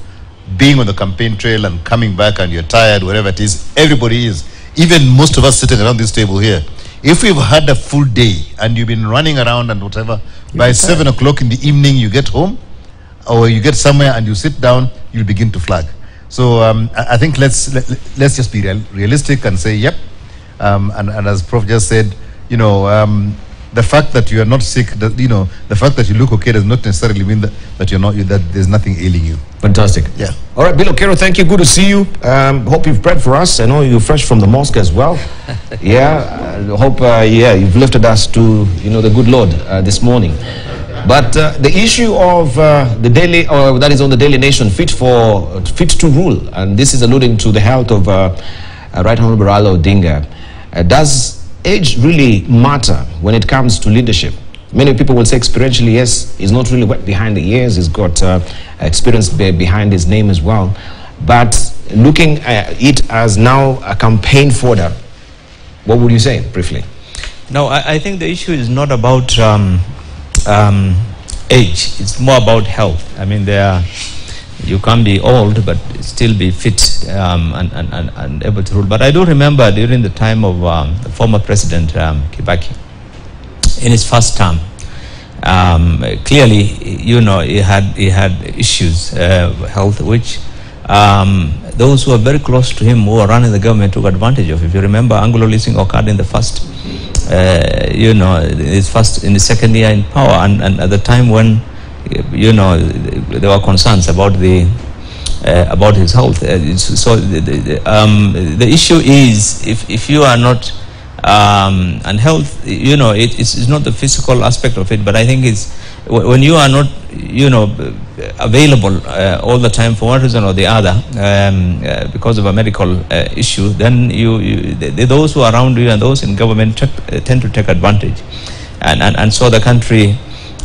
being on the campaign trail and coming back and you're tired, whatever it is, everybody is. Even most of us sitting around this table here. If we've had a full day and you've been running around and whatever, you by seven o'clock in the evening you get home or you get somewhere and you sit down, you'll begin to flag. So um, I, I think let's let, let's just be real, realistic and say, yep. Um, and, and as Prof just said, you know, um, the fact that you are not sick, that, you know, the fact that you look okay does not necessarily mean that, that you're not, that there's nothing ailing you. Fantastic. Yeah. All right, Bilow Kereow, thank you. Good to see you. Um, hope you've prayed for us. I know you're fresh from the mosque as well. Yeah. I hope, uh, yeah, you've lifted us to, you know, the good Lord uh, this morning. But uh, the issue of uh, the daily, or uh, that is on the Daily Nation, fit for, fit to rule, and this is alluding to the health of uh, uh, Right Honourable Raila Odinga. Uh, does age really matter when it comes to leadership? Many people will say experientially, yes, he's not really wet behind the ears. He's got uh, experience be behind his name as well. But looking at it as now a campaign fodder, what would you say briefly? No, I, I think the issue is not about um, um, age. It's more about health. I mean, there are, you can be old but still be fit um, and, and, and, and able to rule. But I do remember during the time of um, the former president um, Kibaki, in his first term, um, clearly, you know, he had, he had issues, uh, health, which um, those who were very close to him who were running the government took advantage of. If you remember, Angolo Lessing Okada in the first, uh, you know, his first, in the second year in power, and, and at the time when, you know, there were concerns about the uh, about his health. Uh, so the, the, um, the issue is, if if you are not um, and health, you know, it, it's, it's not the physical aspect of it, but I think it's when you are not, you know, available uh, all the time for one reason or the other, um, uh, because of a medical uh, issue, then you, you the, the, those who are around you and those in government tend to take advantage, and and, and so the country.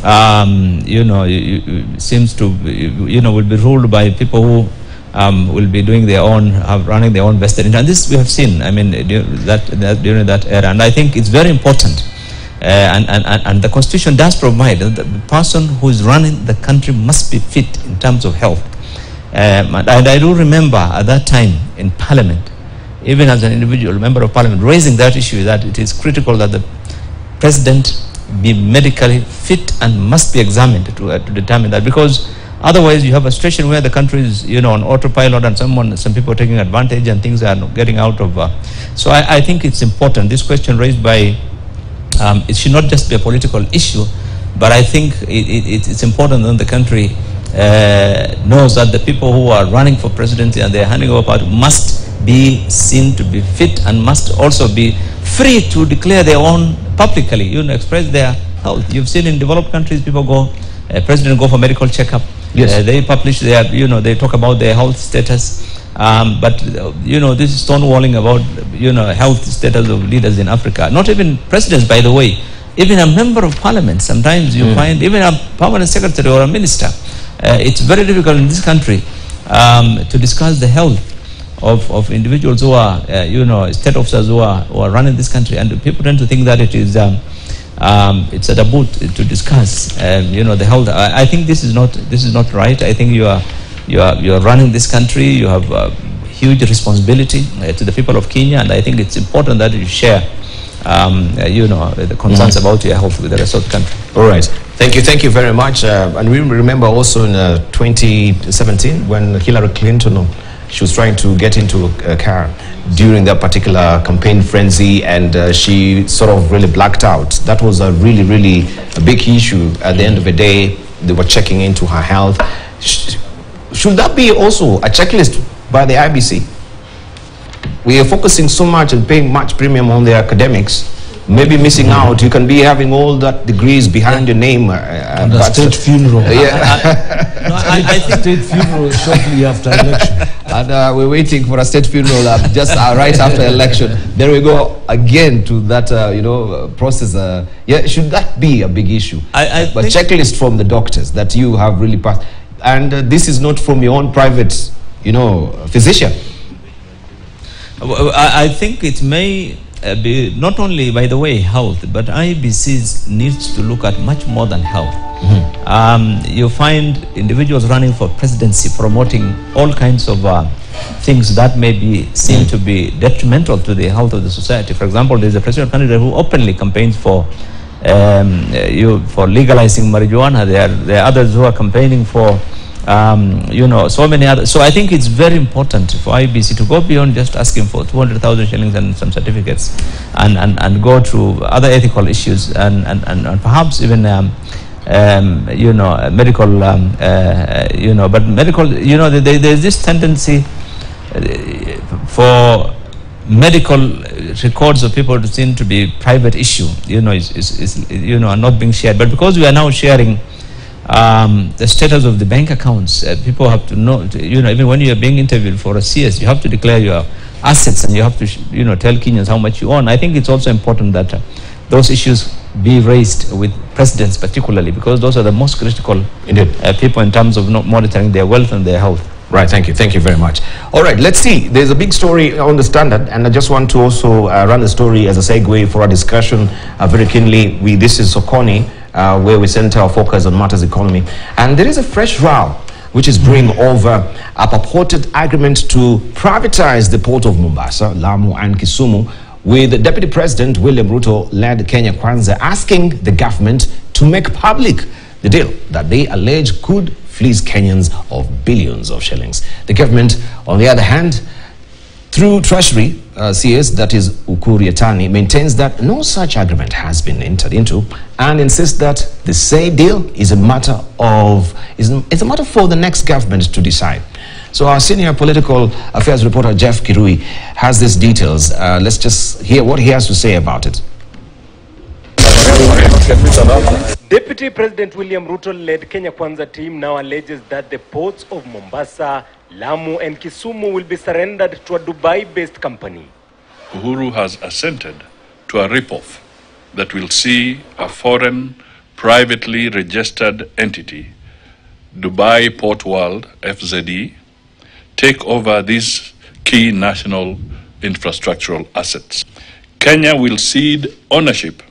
Um, you know, you, you, seems to, you know, will be ruled by people who um, will be doing their own, uh, running their own vested interest. And this we have seen, I mean, that, that during that era. And I think it's very important. Uh, and, and, and the Constitution does provide that the person who is running the country must be fit in terms of health. Um, and, and I do remember at that time in Parliament, even as an individual member of Parliament, raising that issue that it is critical that the President be medically fit and must be examined to, uh, to determine that, because otherwise you have a situation where the country is, you know, on autopilot and someone, some people are taking advantage and things are getting out of. Uh, so I, I think it's important. This question raised by, um, it should not just be a political issue, but I think it, it, it's important that the country uh, knows that the people who are running for presidency and they're handing over power must be seen to be fit and must also be free to declare their own publicly, you know, express their health. You've seen in developed countries, people go, uh, president go for medical checkup. Yes. Uh, they publish their, you know, they talk about their health status. Um, but, uh, you know, this is stonewalling about, you know, health status of leaders in Africa. Not even presidents, by the way, even a member of parliament. Sometimes you mm. find even a permanent secretary or a minister. Uh, it's very difficult in this country um, to discuss the health Of, of individuals who are, uh, you know, state officers who are, who are running this country, and people tend to think that it is, um, um, it's a taboo to discuss, um, you know, the health. I, I think this is not, this is not right. I think you are, you are, you are running this country. You have a huge responsibility uh, to the people of Kenya, and I think it's important that you share, um, uh, you know, the concerns mm-hmm. about your health with the rest of the country. All right. Thank you, thank you very much. Uh, and we remember also in uh, twenty seventeen when Hillary Clinton She was trying to get into a car during that particular campaign frenzy, and uh, she sort of really blacked out. That was a really, really a big issue. At the end of the day, they were checking into her health. Sh should that be also a checklist by the I B C? We are focusing so much and paying much premium on the academics, maybe missing out. You can be having all that degrees behind your name. Uh, and a state funeral. Uh, yeah. I, I, no, I, I think state funeral shortly after election. And uh, we're waiting for a state funeral uh, just uh, right after election. There we go again to that, uh, you know, process. Uh, yeah, should that be a big issue? I, I but checklist from the doctors that you have really passed. And uh, this is not from your own private, you know, physician. I, I think it may... Uh, be, not only, by the way, health, but I B Cs needs to look at much more than health. Mm-hmm. Um, you find individuals running for presidency promoting all kinds of uh, things that may be seen to be detrimental to the health of the society. For example, there is a presidential candidate who openly campaigns for um, you for legalizing marijuana. There, there are others who are campaigning for Um, you know, so many other. So I think it's very important for I E B C to go beyond just asking for two hundred thousand shillings and some certificates, and, and, and go to other ethical issues, and, and, and, and perhaps even, um, um, you know, medical, um, uh, you know, but medical, you know, there, there's this tendency for medical records of people to seem to be a private issue, you know, is, is, is, you know, are not being shared. But because we are now sharing Um, the status of the bank accounts, uh, people have to know, to, you know, even when you are being interviewed for a C S, you have to declare your assets, and you have to, sh you know, tell Kenyans how much you own. I think it's also important that uh, those issues be raised with presidents particularly, because those are the most critical uh, people in terms of not monitoring their wealth and their health. Right, thank you. Thank you very much. All right, let's see. There's a big story on the Standard, and I just want to also uh, run the story as a segue for our discussion uh, very keenly. We, this is Sokoni, Uh, where we center our focus on matters economy. And there is a fresh row which is bringing over a purported agreement to privatize the port of Mombasa, Lamu and Kisumu, with the Deputy President William Ruto led Kenya Kwanza asking the government to make public the deal that they allege could fleece Kenyans of billions of shillings. The government, on the other hand, through Treasury, uh, C S, that is Ukur Yatani, maintains that no such agreement has been entered into, and insists that the said deal is a matter of is it's a matter for the next government to decide. So our senior political affairs reporter Jeff Kirui has these details. Uh, let's just hear what he has to say about it. Deputy President William Ruto-led Kenya Kwanza team now alleges that the ports of Mombasa, Lamu and Kisumu will be surrendered to a Dubai-based company. Uhuru has assented to a rip-off that will see a foreign, privately registered entity, Dubai Port World F Z E, take over these key national infrastructural assets. Kenya will cede ownership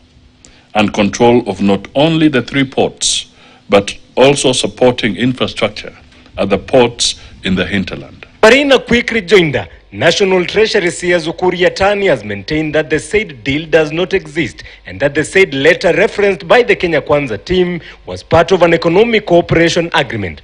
and control of not only the three ports, but also supporting infrastructure at the ports in the hinterland. But in a quick rejoinder, National Treasury C S Ukur Yatani has maintained that the said deal does not exist, and that the said letter referenced by the Kenya Kwanza team was part of an economic cooperation agreement.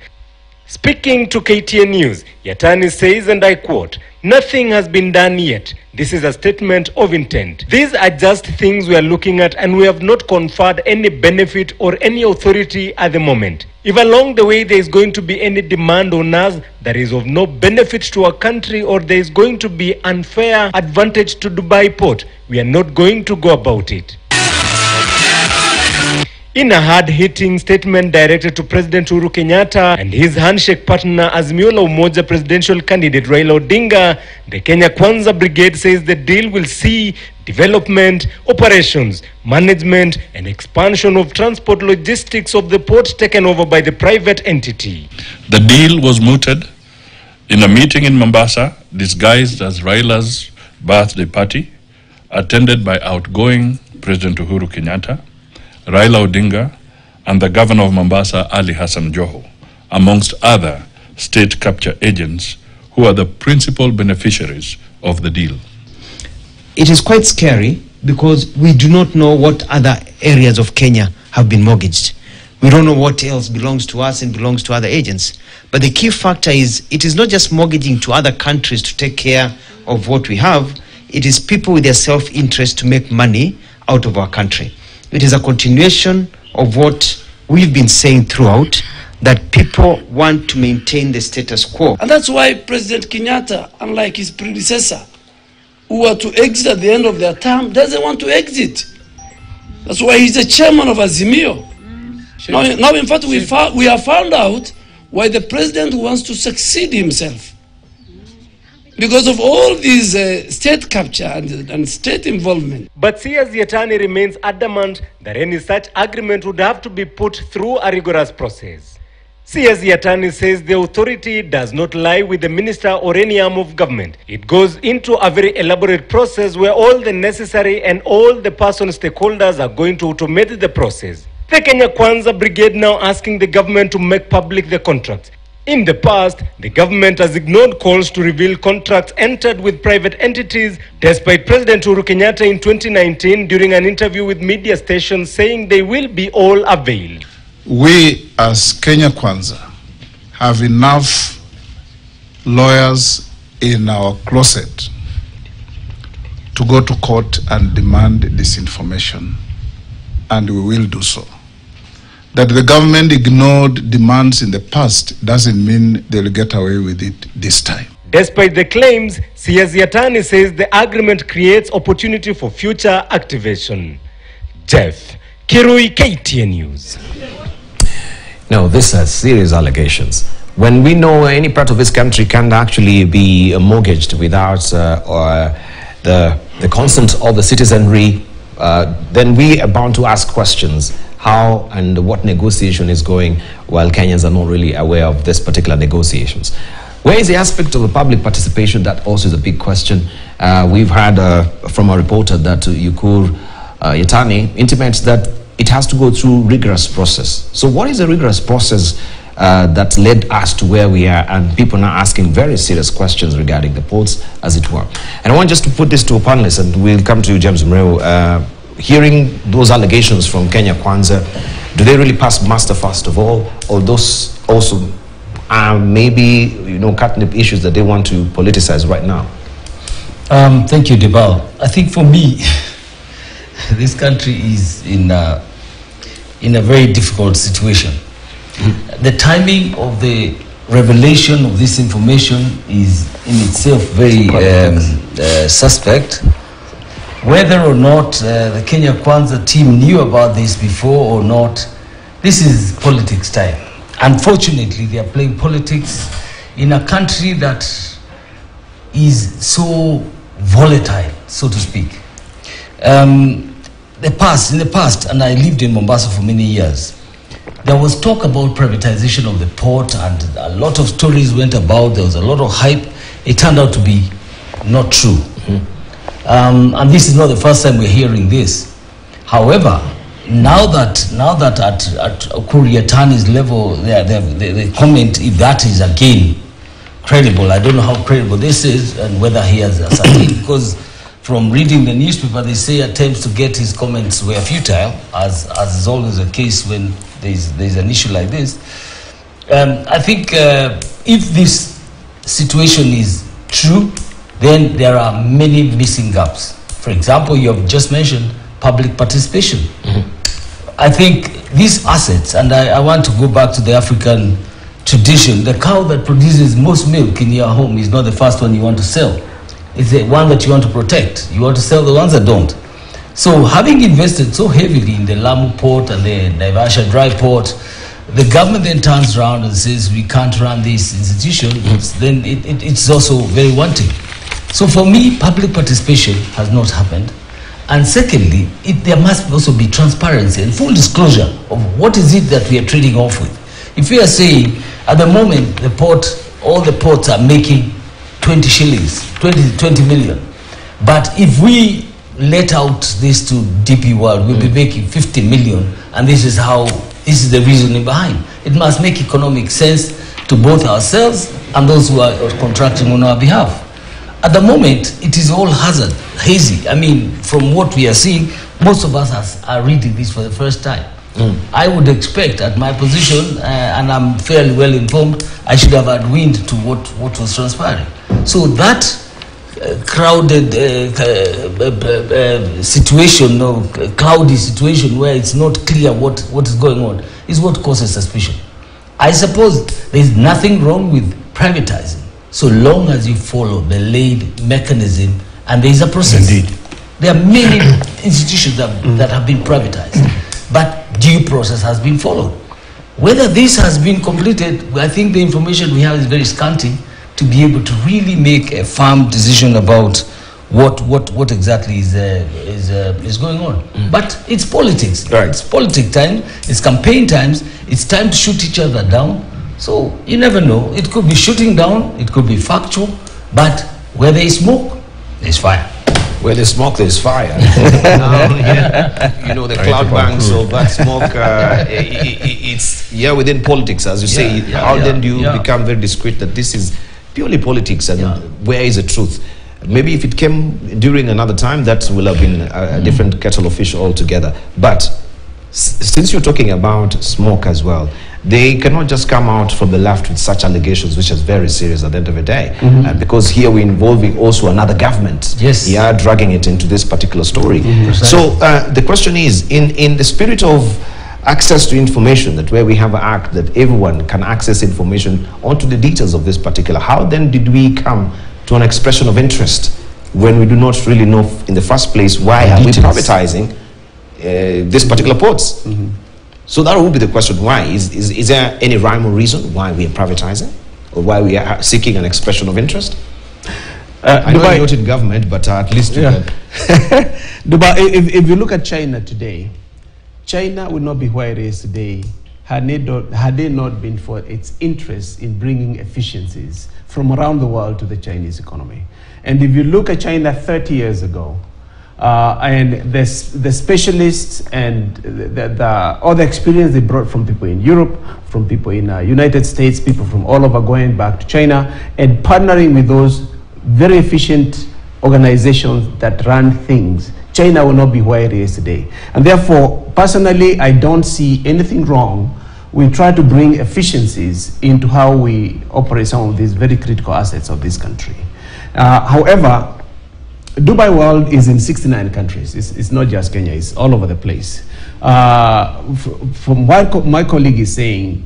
Speaking to K T N News, Yatani says, and I quote, "Nothing has been done yet. This is a statement of intent. These are just things we are looking at, and we have not conferred any benefit or any authority at the moment. If along the way there is going to be any demand on us that is of no benefit to our country, or there is going to be unfair advantage to Dubai Port, we are not going to go about it." In a hard-hitting statement directed to President Uhuru Kenyatta and his handshake partner Azimio la Umoja presidential candidate Raila Odinga, the Kenya Kwanza Brigade says the deal will see development, operations, management and expansion of transport logistics of the port taken over by the private entity. The deal was mooted in a meeting in Mombasa disguised as Raila's birthday party, attended by outgoing President Uhuru Kenyatta, Raila Odinga and the governor of Mombasa, Ali Hassan Joho, amongst other state capture agents who are the principal beneficiaries of the deal. It is quite scary because we do not know what other areas of Kenya have been mortgaged. We don't know what else belongs to us and belongs to other agents. But the key factor is it is not just mortgaging to other countries to take care of what we have. It is people with their self-interest to make money out of our country. It is a continuation of what we've been saying throughout, that people want to maintain the status quo. And that's why President Kenyatta, unlike his predecessor, who were to exit at the end of their term, doesn't want to exit. That's why he's the chairman of Azimio. Sure. Now, now, in fact, we, fa we have found out why the president wants to succeed himself. Because of all these uh, state capture and, and state involvement. But C S Yatani remains adamant that any such agreement would have to be put through a rigorous process. C S Yatani says the authority does not lie with the minister or any arm of government. It goes into a very elaborate process where all the necessary and all the person stakeholders are going to automate the process. The Kenya Kwanza Brigade now asking the government to make public the contracts. In the past, the government has ignored calls to reveal contracts entered with private entities, despite President Uhuru Kenyatta in twenty nineteen during an interview with media stations saying they will be all availed. We as Kenya Kwanza have enough lawyers in our closet to go to court and demand this information, and we will do so. That the government ignored demands in the past doesn't mean they'll get away with it this time. Despite the claims, C S Yatani says the agreement creates opportunity for future activation. Jeff Kirui, K T N News. Now, this has serious allegations. When we know any part of this country can actually be mortgaged without uh, or the, the consent of the citizenry, uh, then we are bound to ask questions. How and what negotiation is going, while Kenyans are not really aware of this particular negotiations. Where is the aspect of the public participation? That also is a big question. Uh, we've heard uh, from a reporter that uh, Ukur uh, Yatani intimates that it has to go through rigorous process. So what is the rigorous process uh, that led us to where we are, and people now asking very serious questions regarding the ports, as it were? And I want just to put this to a panelist, and we'll come to you, James Mreu. Uh, Hearing those allegations from Kenya Kwanza, do they really pass muster first of all, or those also are maybe, you know, catnip issues that they want to politicize right now? Um, thank you, Debal. I think for me, this country is in a, in a very difficult situation. Mm-hmm. The timing of the revelation of this information is in itself very um, uh, suspect. Whether or not uh, the Kenya Kwanza team knew about this before or not, this is politics time. Unfortunately, they are playing politics in a country that is so volatile, so to speak. Um, the past, in the past, and I lived in Mombasa for many years, there was talk about privatization of the port, and a lot of stories went about. There was a lot of hype. It turned out to be not true. Mm-hmm. Um, and this is not the first time we're hearing this. However, now that now that at, at Ukur Yatani's level, they, they, they comment if that is again credible. I don't know how credible this is and whether he has ascertained, because from reading the newspaper, they say attempts to get his comments were futile, as as is always the case when there's there's an issue like this. Um, I think uh, if this situation is true, then there are many missing gaps. For example, you have just mentioned public participation. Mm-hmm. I think these assets, and I, I want to go back to the African tradition, the cow that produces most milk in your home is not the first one you want to sell. It's the one that you want to protect. You want to sell the ones that don't. So having invested so heavily in the Lamu port and the Naivasha dry port, the government then turns around and says, we can't run this institution. Mm-hmm. It's, then it, it, it's also very wanting. So for me, public participation has not happened. And secondly, it, there must also be transparency and full disclosure of what is it that we are trading off with. If we are saying, at the moment, the port, all the ports are making twenty shillings, twenty, twenty million. But if we let out this to D P World, we'll mm. be making fifty million, and this is how, this is the reasoning behind. It must make economic sense to both ourselves and those who are contracting on our behalf. At the moment, it is all hazard, hazy. I mean, from what we are seeing, most of us are reading this for the first time. Mm. I would expect, at my position, uh, and I'm fairly well informed, I should have had wind to what, what was transpiring. So that uh, crowded uh, uh, uh, situation, or cloudy situation where it's not clear what, what is going on, is what causes suspicion. I suppose there's nothing wrong with privatizing, so long as you follow the laid mechanism and there is a process. Indeed. There are many institutions that, that have been privatized, but due process has been followed. Whether this has been completed, I think the information we have is very scanty to be able to really make a firm decision about what what what exactly is uh, is uh, is going on. Mm. But it's politics. Right. It's politic time. It's campaign times. It's time to shoot each other down. So you never know. It could be shooting down. It could be factual. But where there is smoke, there is fire. Where there's smoke, there's fire. Now, yeah, you know, the cloud banks of that smoke, uh, it, it, it's, yeah, within politics, as you say. Yeah, yeah, how yeah, then do you yeah. become very discreet that this is purely politics and yeah. where is the truth? Maybe if it came during another time, that will have been a, a different kettle of fish altogether. But s since you're talking about smoke as well, they cannot just come out from the left with such allegations, which is very serious at the end of the day. Mm-hmm. uh, because here we're involving also another government. Yes. We are dragging it into this particular story. Mm-hmm. So uh, the question is, in, in the spirit of access to information, that where we have an act that everyone can access information onto the details of this particular, how then did we come to an expression of interest when we do not really know in the first place why are we privatizing uh, this particular ports? Mm-hmm. So that would be the question, why? Is, is, is there any rhyme or reason why we are privatizing or why we are seeking an expression of interest? Uh, I Dubai, know you're not in government, but uh, at least... Yeah. Dubai, if, if you look at China today, China would not be where it is today had they not, had they not been for its interest in bringing efficiencies from around the world to the Chinese economy. And if you look at China thirty years ago, Uh, and the, the specialists and the, the, the, all the experience they brought from people in Europe, from people in the uh, United States, people from all over going back to China and partnering with those very efficient organizations that run things. China will not be where it is today. And therefore, personally, I don't see anything wrong. We try to bring efficiencies into how we operate some of these very critical assets of this country. Uh, however, Dubai World is in sixty-nine countries. It's, it's not just Kenya, it's all over the place. Uh, from what co my colleague is saying,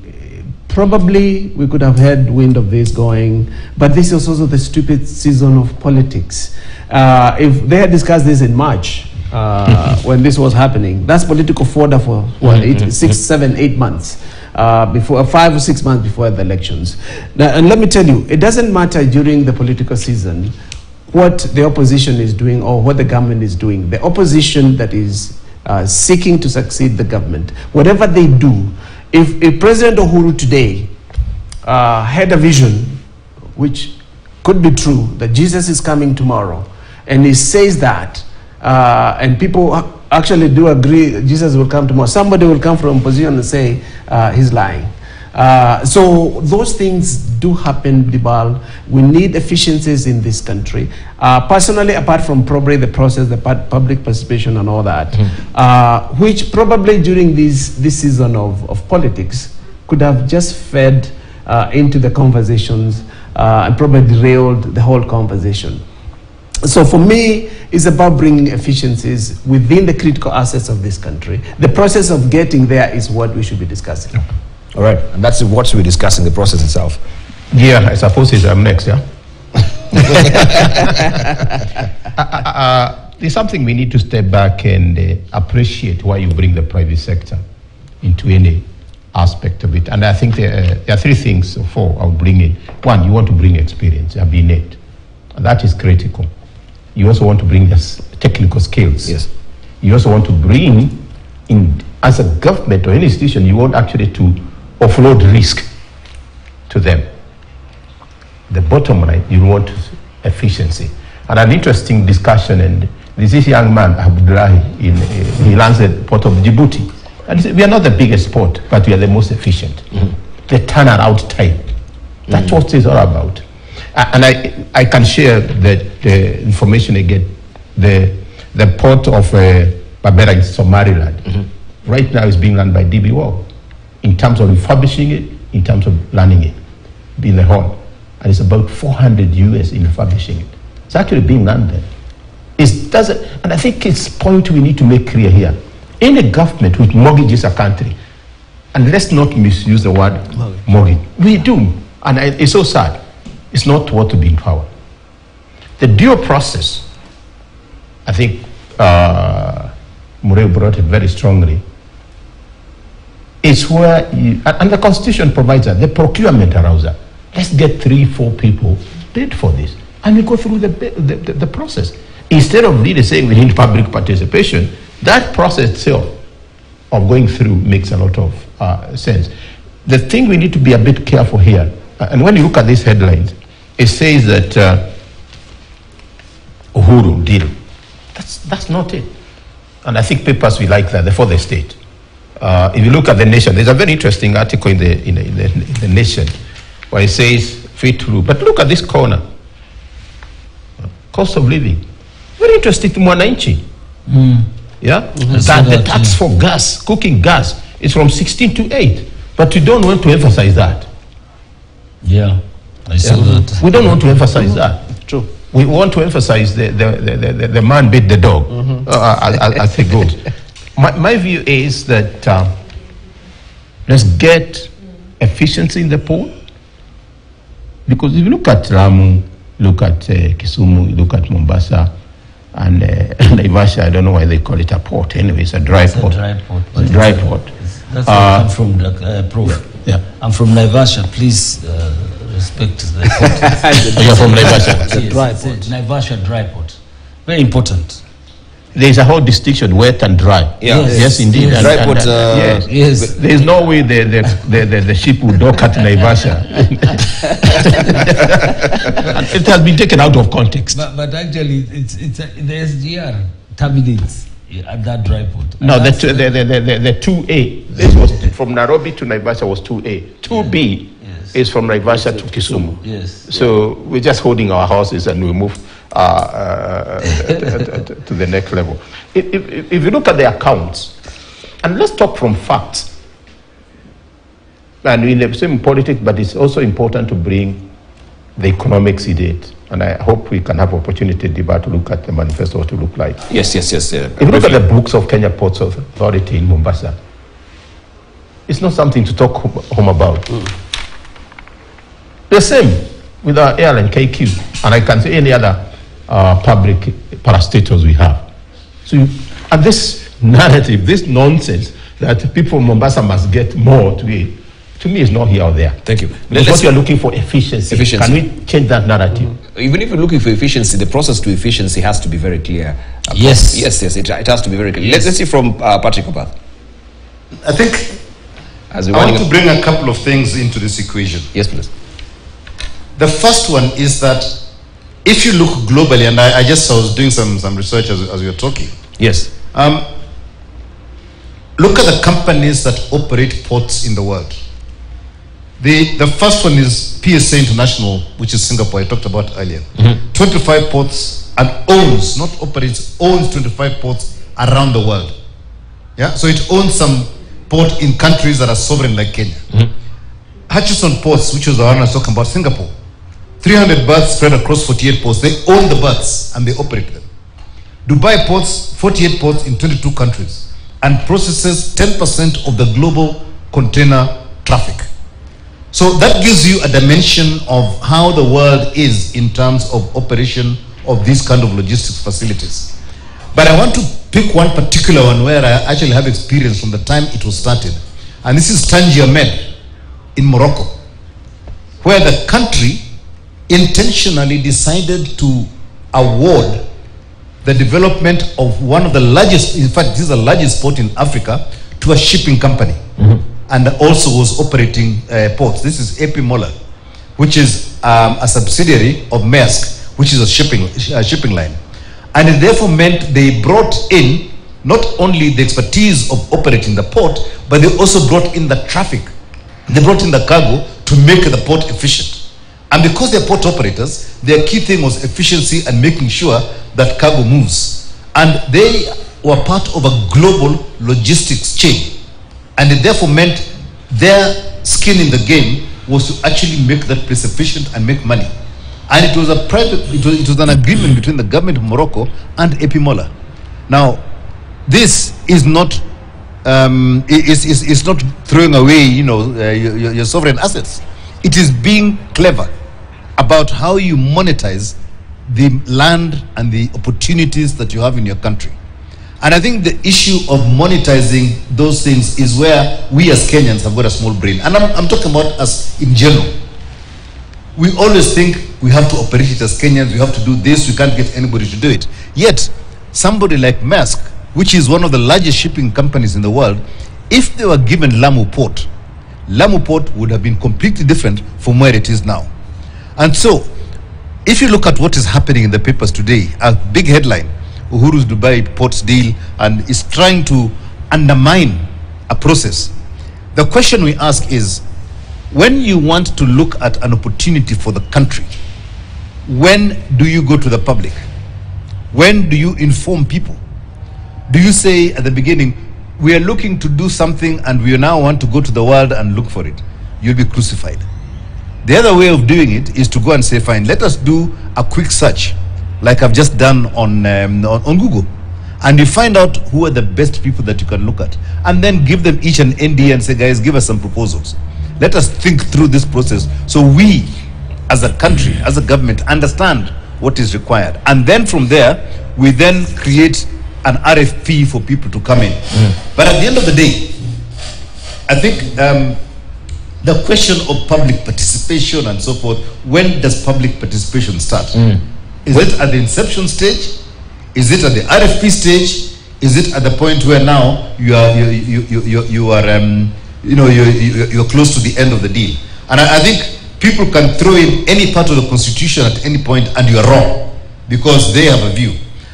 probably we could have had wind of this going, but this is also the stupid season of politics. Uh, if they had discussed this in March, uh, when this was happening, that's political fodder for what, eight, six, seven, eight months. Uh, before uh, five or six months before the elections. Now, and let me tell you, it doesn't matter during the political season what the opposition is doing or what the government is doing. The opposition that is uh, seeking to succeed the government, whatever they do, if, if President Uhuru today uh, had a vision, which could be true, that Jesus is coming tomorrow, and he says that, uh, and people actually do agree that Jesus will come tomorrow, somebody will come from opposition and say uh, he's lying. Uh, so those things do happen, Dibal. We need efficiencies in this country. Uh, personally, apart from probably the process, the public participation and all that, mm. uh, which probably during this, this season of, of politics could have just fed uh, into the conversations uh, and probably derailed the whole conversation. So for me, it's about bringing efficiencies within the critical assets of this country. The process of getting there is what we should be discussing. Yeah. All right, and that's what we're discussing, the process itself. Yeah, I suppose it's um, next, yeah? uh, uh, uh, there's something we need to step back and uh, appreciate why you bring the private sector into any aspect of it. And I think there, uh, there are three things, or four, I'll bring in. One, you want to bring experience, I've been it. And that is critical. You also want to bring us technical skills. Yes. You also want to bring, in, as a government or any institution, you want actually to offload risk to them. The bottom line, you want efficiency. And an interesting discussion, and this is young man, Abdullahi, in, uh, he lands at the port of Djibouti. And he said, we are not the biggest port, but we are the most efficient. Mm-hmm. The turnaround time. That's mm-hmm. what it's all about. Uh, and I, I can share the, the information again. The, the port of uh, Babera in Somaliland, mm-hmm. right now is being run by D P World in terms of refurbishing it, in terms of running it, in the hall. And it's about four hundred U S in refurbishing it. It's actually being run there. It doesn't, and I think it's a point we need to make clear here. In a government which mortgages a country, and let's not misuse the word mortgage. mortgage. We do, and it's so sad. It's not what to be in power. The due process, I think uh, Murray brought it very strongly, is where, you, and the Constitution provides that, the procurement arouser. Let's get three, four people bid for this, and we go through the, the, the, the process. Instead of really saying we need public participation, that process itself of going through makes a lot of uh, sense. The thing we need to be a bit careful here, uh, and when you look at these headlines, it says that uh, Uhuru deal. That's, that's not it. And I think papers we like that, for the state. Uh, if you look at The Nation, there's a very interesting article in the, in the, in the, in the Nation where it says free to rule. But look at this corner. Cost of living. Very interesting to Mwananchi. Mm. Yeah? Yes, that the tax for gas, cooking gas, is from sixteen to eight. But we don't want to emphasize that. Yeah, I saw yeah. that. We don't want to emphasize mm-hmm. that. True. We want to emphasize the, the, the, the, the man bit the dog, mm-hmm. uh, as it goes. My, my view is that um, let's get efficiency in the poll. Because if you look at Lamu, look at uh, Kisumu, look at Mombasa, and uh, Naivasha, I don't know why they call it a port. Anyway, it's a dry it's port. A dry port. It's a dry port. It's, that's uh, I'm from, uh, Prof. Yeah. Yeah. I'm from Naivasha. Please uh, respect the port. You're from Naivasha. It's a dry yes, port. It's a Naivasha dry port. Very important. There's a whole distinction, wet and dry. Yeah. Yes, yes, indeed. Yes. And, dry port. Uh, uh, yes. yes. But there's no way the the, the, the, the ship would dock at Naivasha. It has been taken out of context. But, but actually, it's it's a, the S G R terminates at that dry port. No, the, two, the, the the the the two A. This was from Nairobi to Naivasha was two A. Two yeah. B yes. is from Naivasha yes. to Kisumu. Yes. So we're just holding our horses and we move. Uh, uh, to, to the next level. If, if, if you look at the accounts, and let's talk from facts, and we the same politics, but it's also important to bring the economics in it. And I hope we can have opportunity debate to look at the manifesto to look like. Yes, yes, yes. Yeah. If you look at the books of Kenya Ports Authority in Mombasa, it's not something to talk home about. Mm. The same with our airline K Q, and I can say any other Uh, public parastatals we have. So, you, and this narrative, this nonsense that people in Mombasa must get more to be, to me is not here or there. Thank you. Because you're looking for efficiency. efficiency. Can we change that narrative? Mm-hmm. Even if you're looking for efficiency, the process to efficiency has to be very clear. Uh, yes. Yes, yes, it, it has to be very clear. Yes. Let's see from uh, Patrick Kobath. I think As I want to bring a couple of things into this equation. Yes, please. The first one is that if you look globally, and I, I just I was doing some, some research as, as we were talking. Yes. Um, look at the companies that operate ports in the world. The, the first one is P S A International, which is Singapore, I talked about earlier. Mm-hmm. twenty-five ports and owns, not operates, owns twenty-five ports around the world. Yeah, so it owns some port in countries that are sovereign like Kenya. Mm-hmm. Hutchison Ports, which is the one I was talking about, Singapore. three hundred berths spread across forty-eight ports. They own the berths and they operate them. Dubai ports, forty-eight ports in twenty-two countries, and processes ten percent of the global container traffic. So that gives you a dimension of how the world is in terms of operation of these kind of logistics facilities. But I want to pick one particular one where I actually have experience from the time it was started. And this is Tangier Med in Morocco, where the country intentionally decided to award the development of one of the largest, in fact, this is the largest port in Africa, to a shipping company. Mm-hmm. And also was operating uh, ports. This is A P. Moller, which is um, a subsidiary of Maersk, which is a shipping, a shipping line. And it therefore meant they brought in not only the expertise of operating the port, but they also brought in the traffic. They brought in the cargo to make the port efficient. And because they're port operators, their key thing was efficiency and making sure that cargo moves. And they were part of a global logistics chain, and it therefore meant their skin in the game was to actually make that place efficient and make money. And it was a private, it was, it was an agreement between the government of Morocco and A P. Moller. Now, this is not um, is is is not throwing away, you know, uh, your, your sovereign assets. It is being clever about how you monetize the land and the opportunities that you have in your country. And I think the issue of monetizing those things is where we as Kenyans have got a small brain. And I'm, I'm talking about us in general. We always think we have to operate it as Kenyans, we have to do this, we can't get anybody to do it. Yet, somebody like Maersk, which is one of the largest shipping companies in the world, if they were given Lamu Port, Lamu Port would have been completely different from where it is now. And so, if you look at what is happening in the papers today, a big headline, Uhuru's Dubai Ports Deal, and is trying to undermine a process. The question we ask is, when you want to look at an opportunity for the country, when do you go to the public? When do you inform people? Do you say at the beginning, we are looking to do something and we now want to go to the world and look for it? You'll be crucified. The other way of doing it is to go and say, fine, let us do a quick search, like I've just done on, um, on, on Google. And you find out who are the best people that you can look at. And then give them each an N D A and say, guys, give us some proposals. Let us think through this process so we, as a country, as a government, understand what is required. And then from there, we then create an R F P for people to come in. Mm. But at the end of the day, I think um, the question of public participation and so forth, when does public participation start? Mm. Is it at the inception stage? Is it at the R F P stage? Is it at the point where now you are you you you you, you are um, you know you, you you're close to the end of the deal? And I, I think people can throw in any part of the constitution at any point, and you are wrong because they have a view.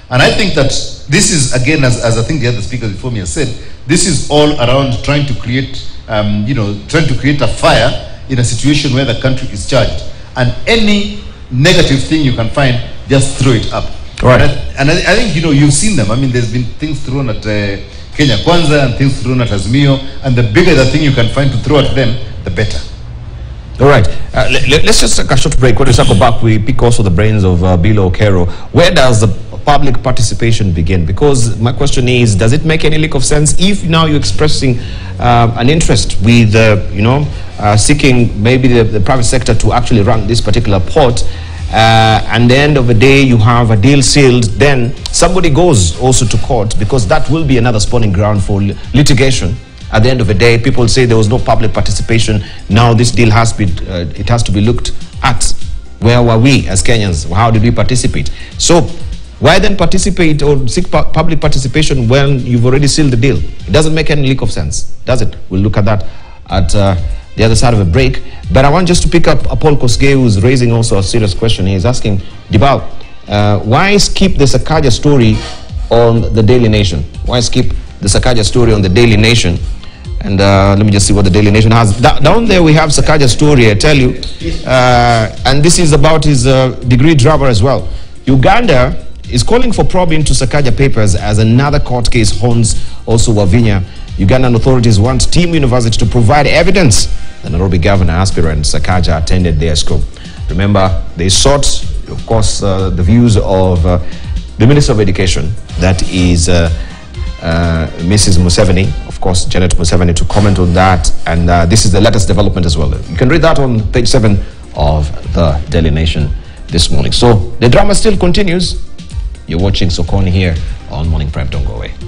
And I think that this is again, as as I think the other speakers before me have said, this is all around trying to create um, you know trying to create a fire in a situation where the country is charged, and any negative thing you can find, just throw it up. Right. And, I, and I, I think, you know, you've seen them. I mean, there's been things thrown at uh, Kenya Kwanza and things thrown at Azmio, and the bigger the thing you can find to throw at them, the better. All right. Uh, let, let's just take a short break. When we circle back, we pick also the brains of uh, Bilow Kereow. Where does the public participation begin? Because my question is, does it make any leak of sense if now you're expressing uh, an interest with, uh, you know, uh, seeking maybe the, the private sector to actually run this particular port? Uh, and the end of the day, you have a deal sealed, then somebody goes also to court, because that will be another spawning ground for litigation. At the end of the day, people say there was no public participation. Now this deal has been, uh, it has to be looked at. Where were we as Kenyans? How did we participate? So why then participate or seek pu public participation when you've already sealed the deal? It doesn't make any leak of sense, does it? We'll look at that at uh, the other side of a break. But I want just to pick up Paul Kosgei, who's raising also a serious question. He's asking, Dibao, uh, why skip the Sakaja story on the Daily Nation? Why skip the Sakaja story on the Daily Nation? And uh, let me just see what the Daily Nation has. Da down there we have Sakaja story, I tell you. Uh, and this is about his uh, degree driver as well. Uganda is calling for probe into Sakaja papers as another court case haunts also Wavinya. Ugandan authorities want Team University to provide evidence the Nairobi governor aspirant Sakaja attended their school. Remember, they sought, of course, uh, the views of uh, the Minister of Education, that is uh, uh, Missus Museveni, of course, Janet Museveni, to comment on that. And uh, this is the latest development as well. You can read that on page seven of the Daily Nation this morning. So the drama still continues. You're watching Sokoni here on Morning Prime. Don't go away.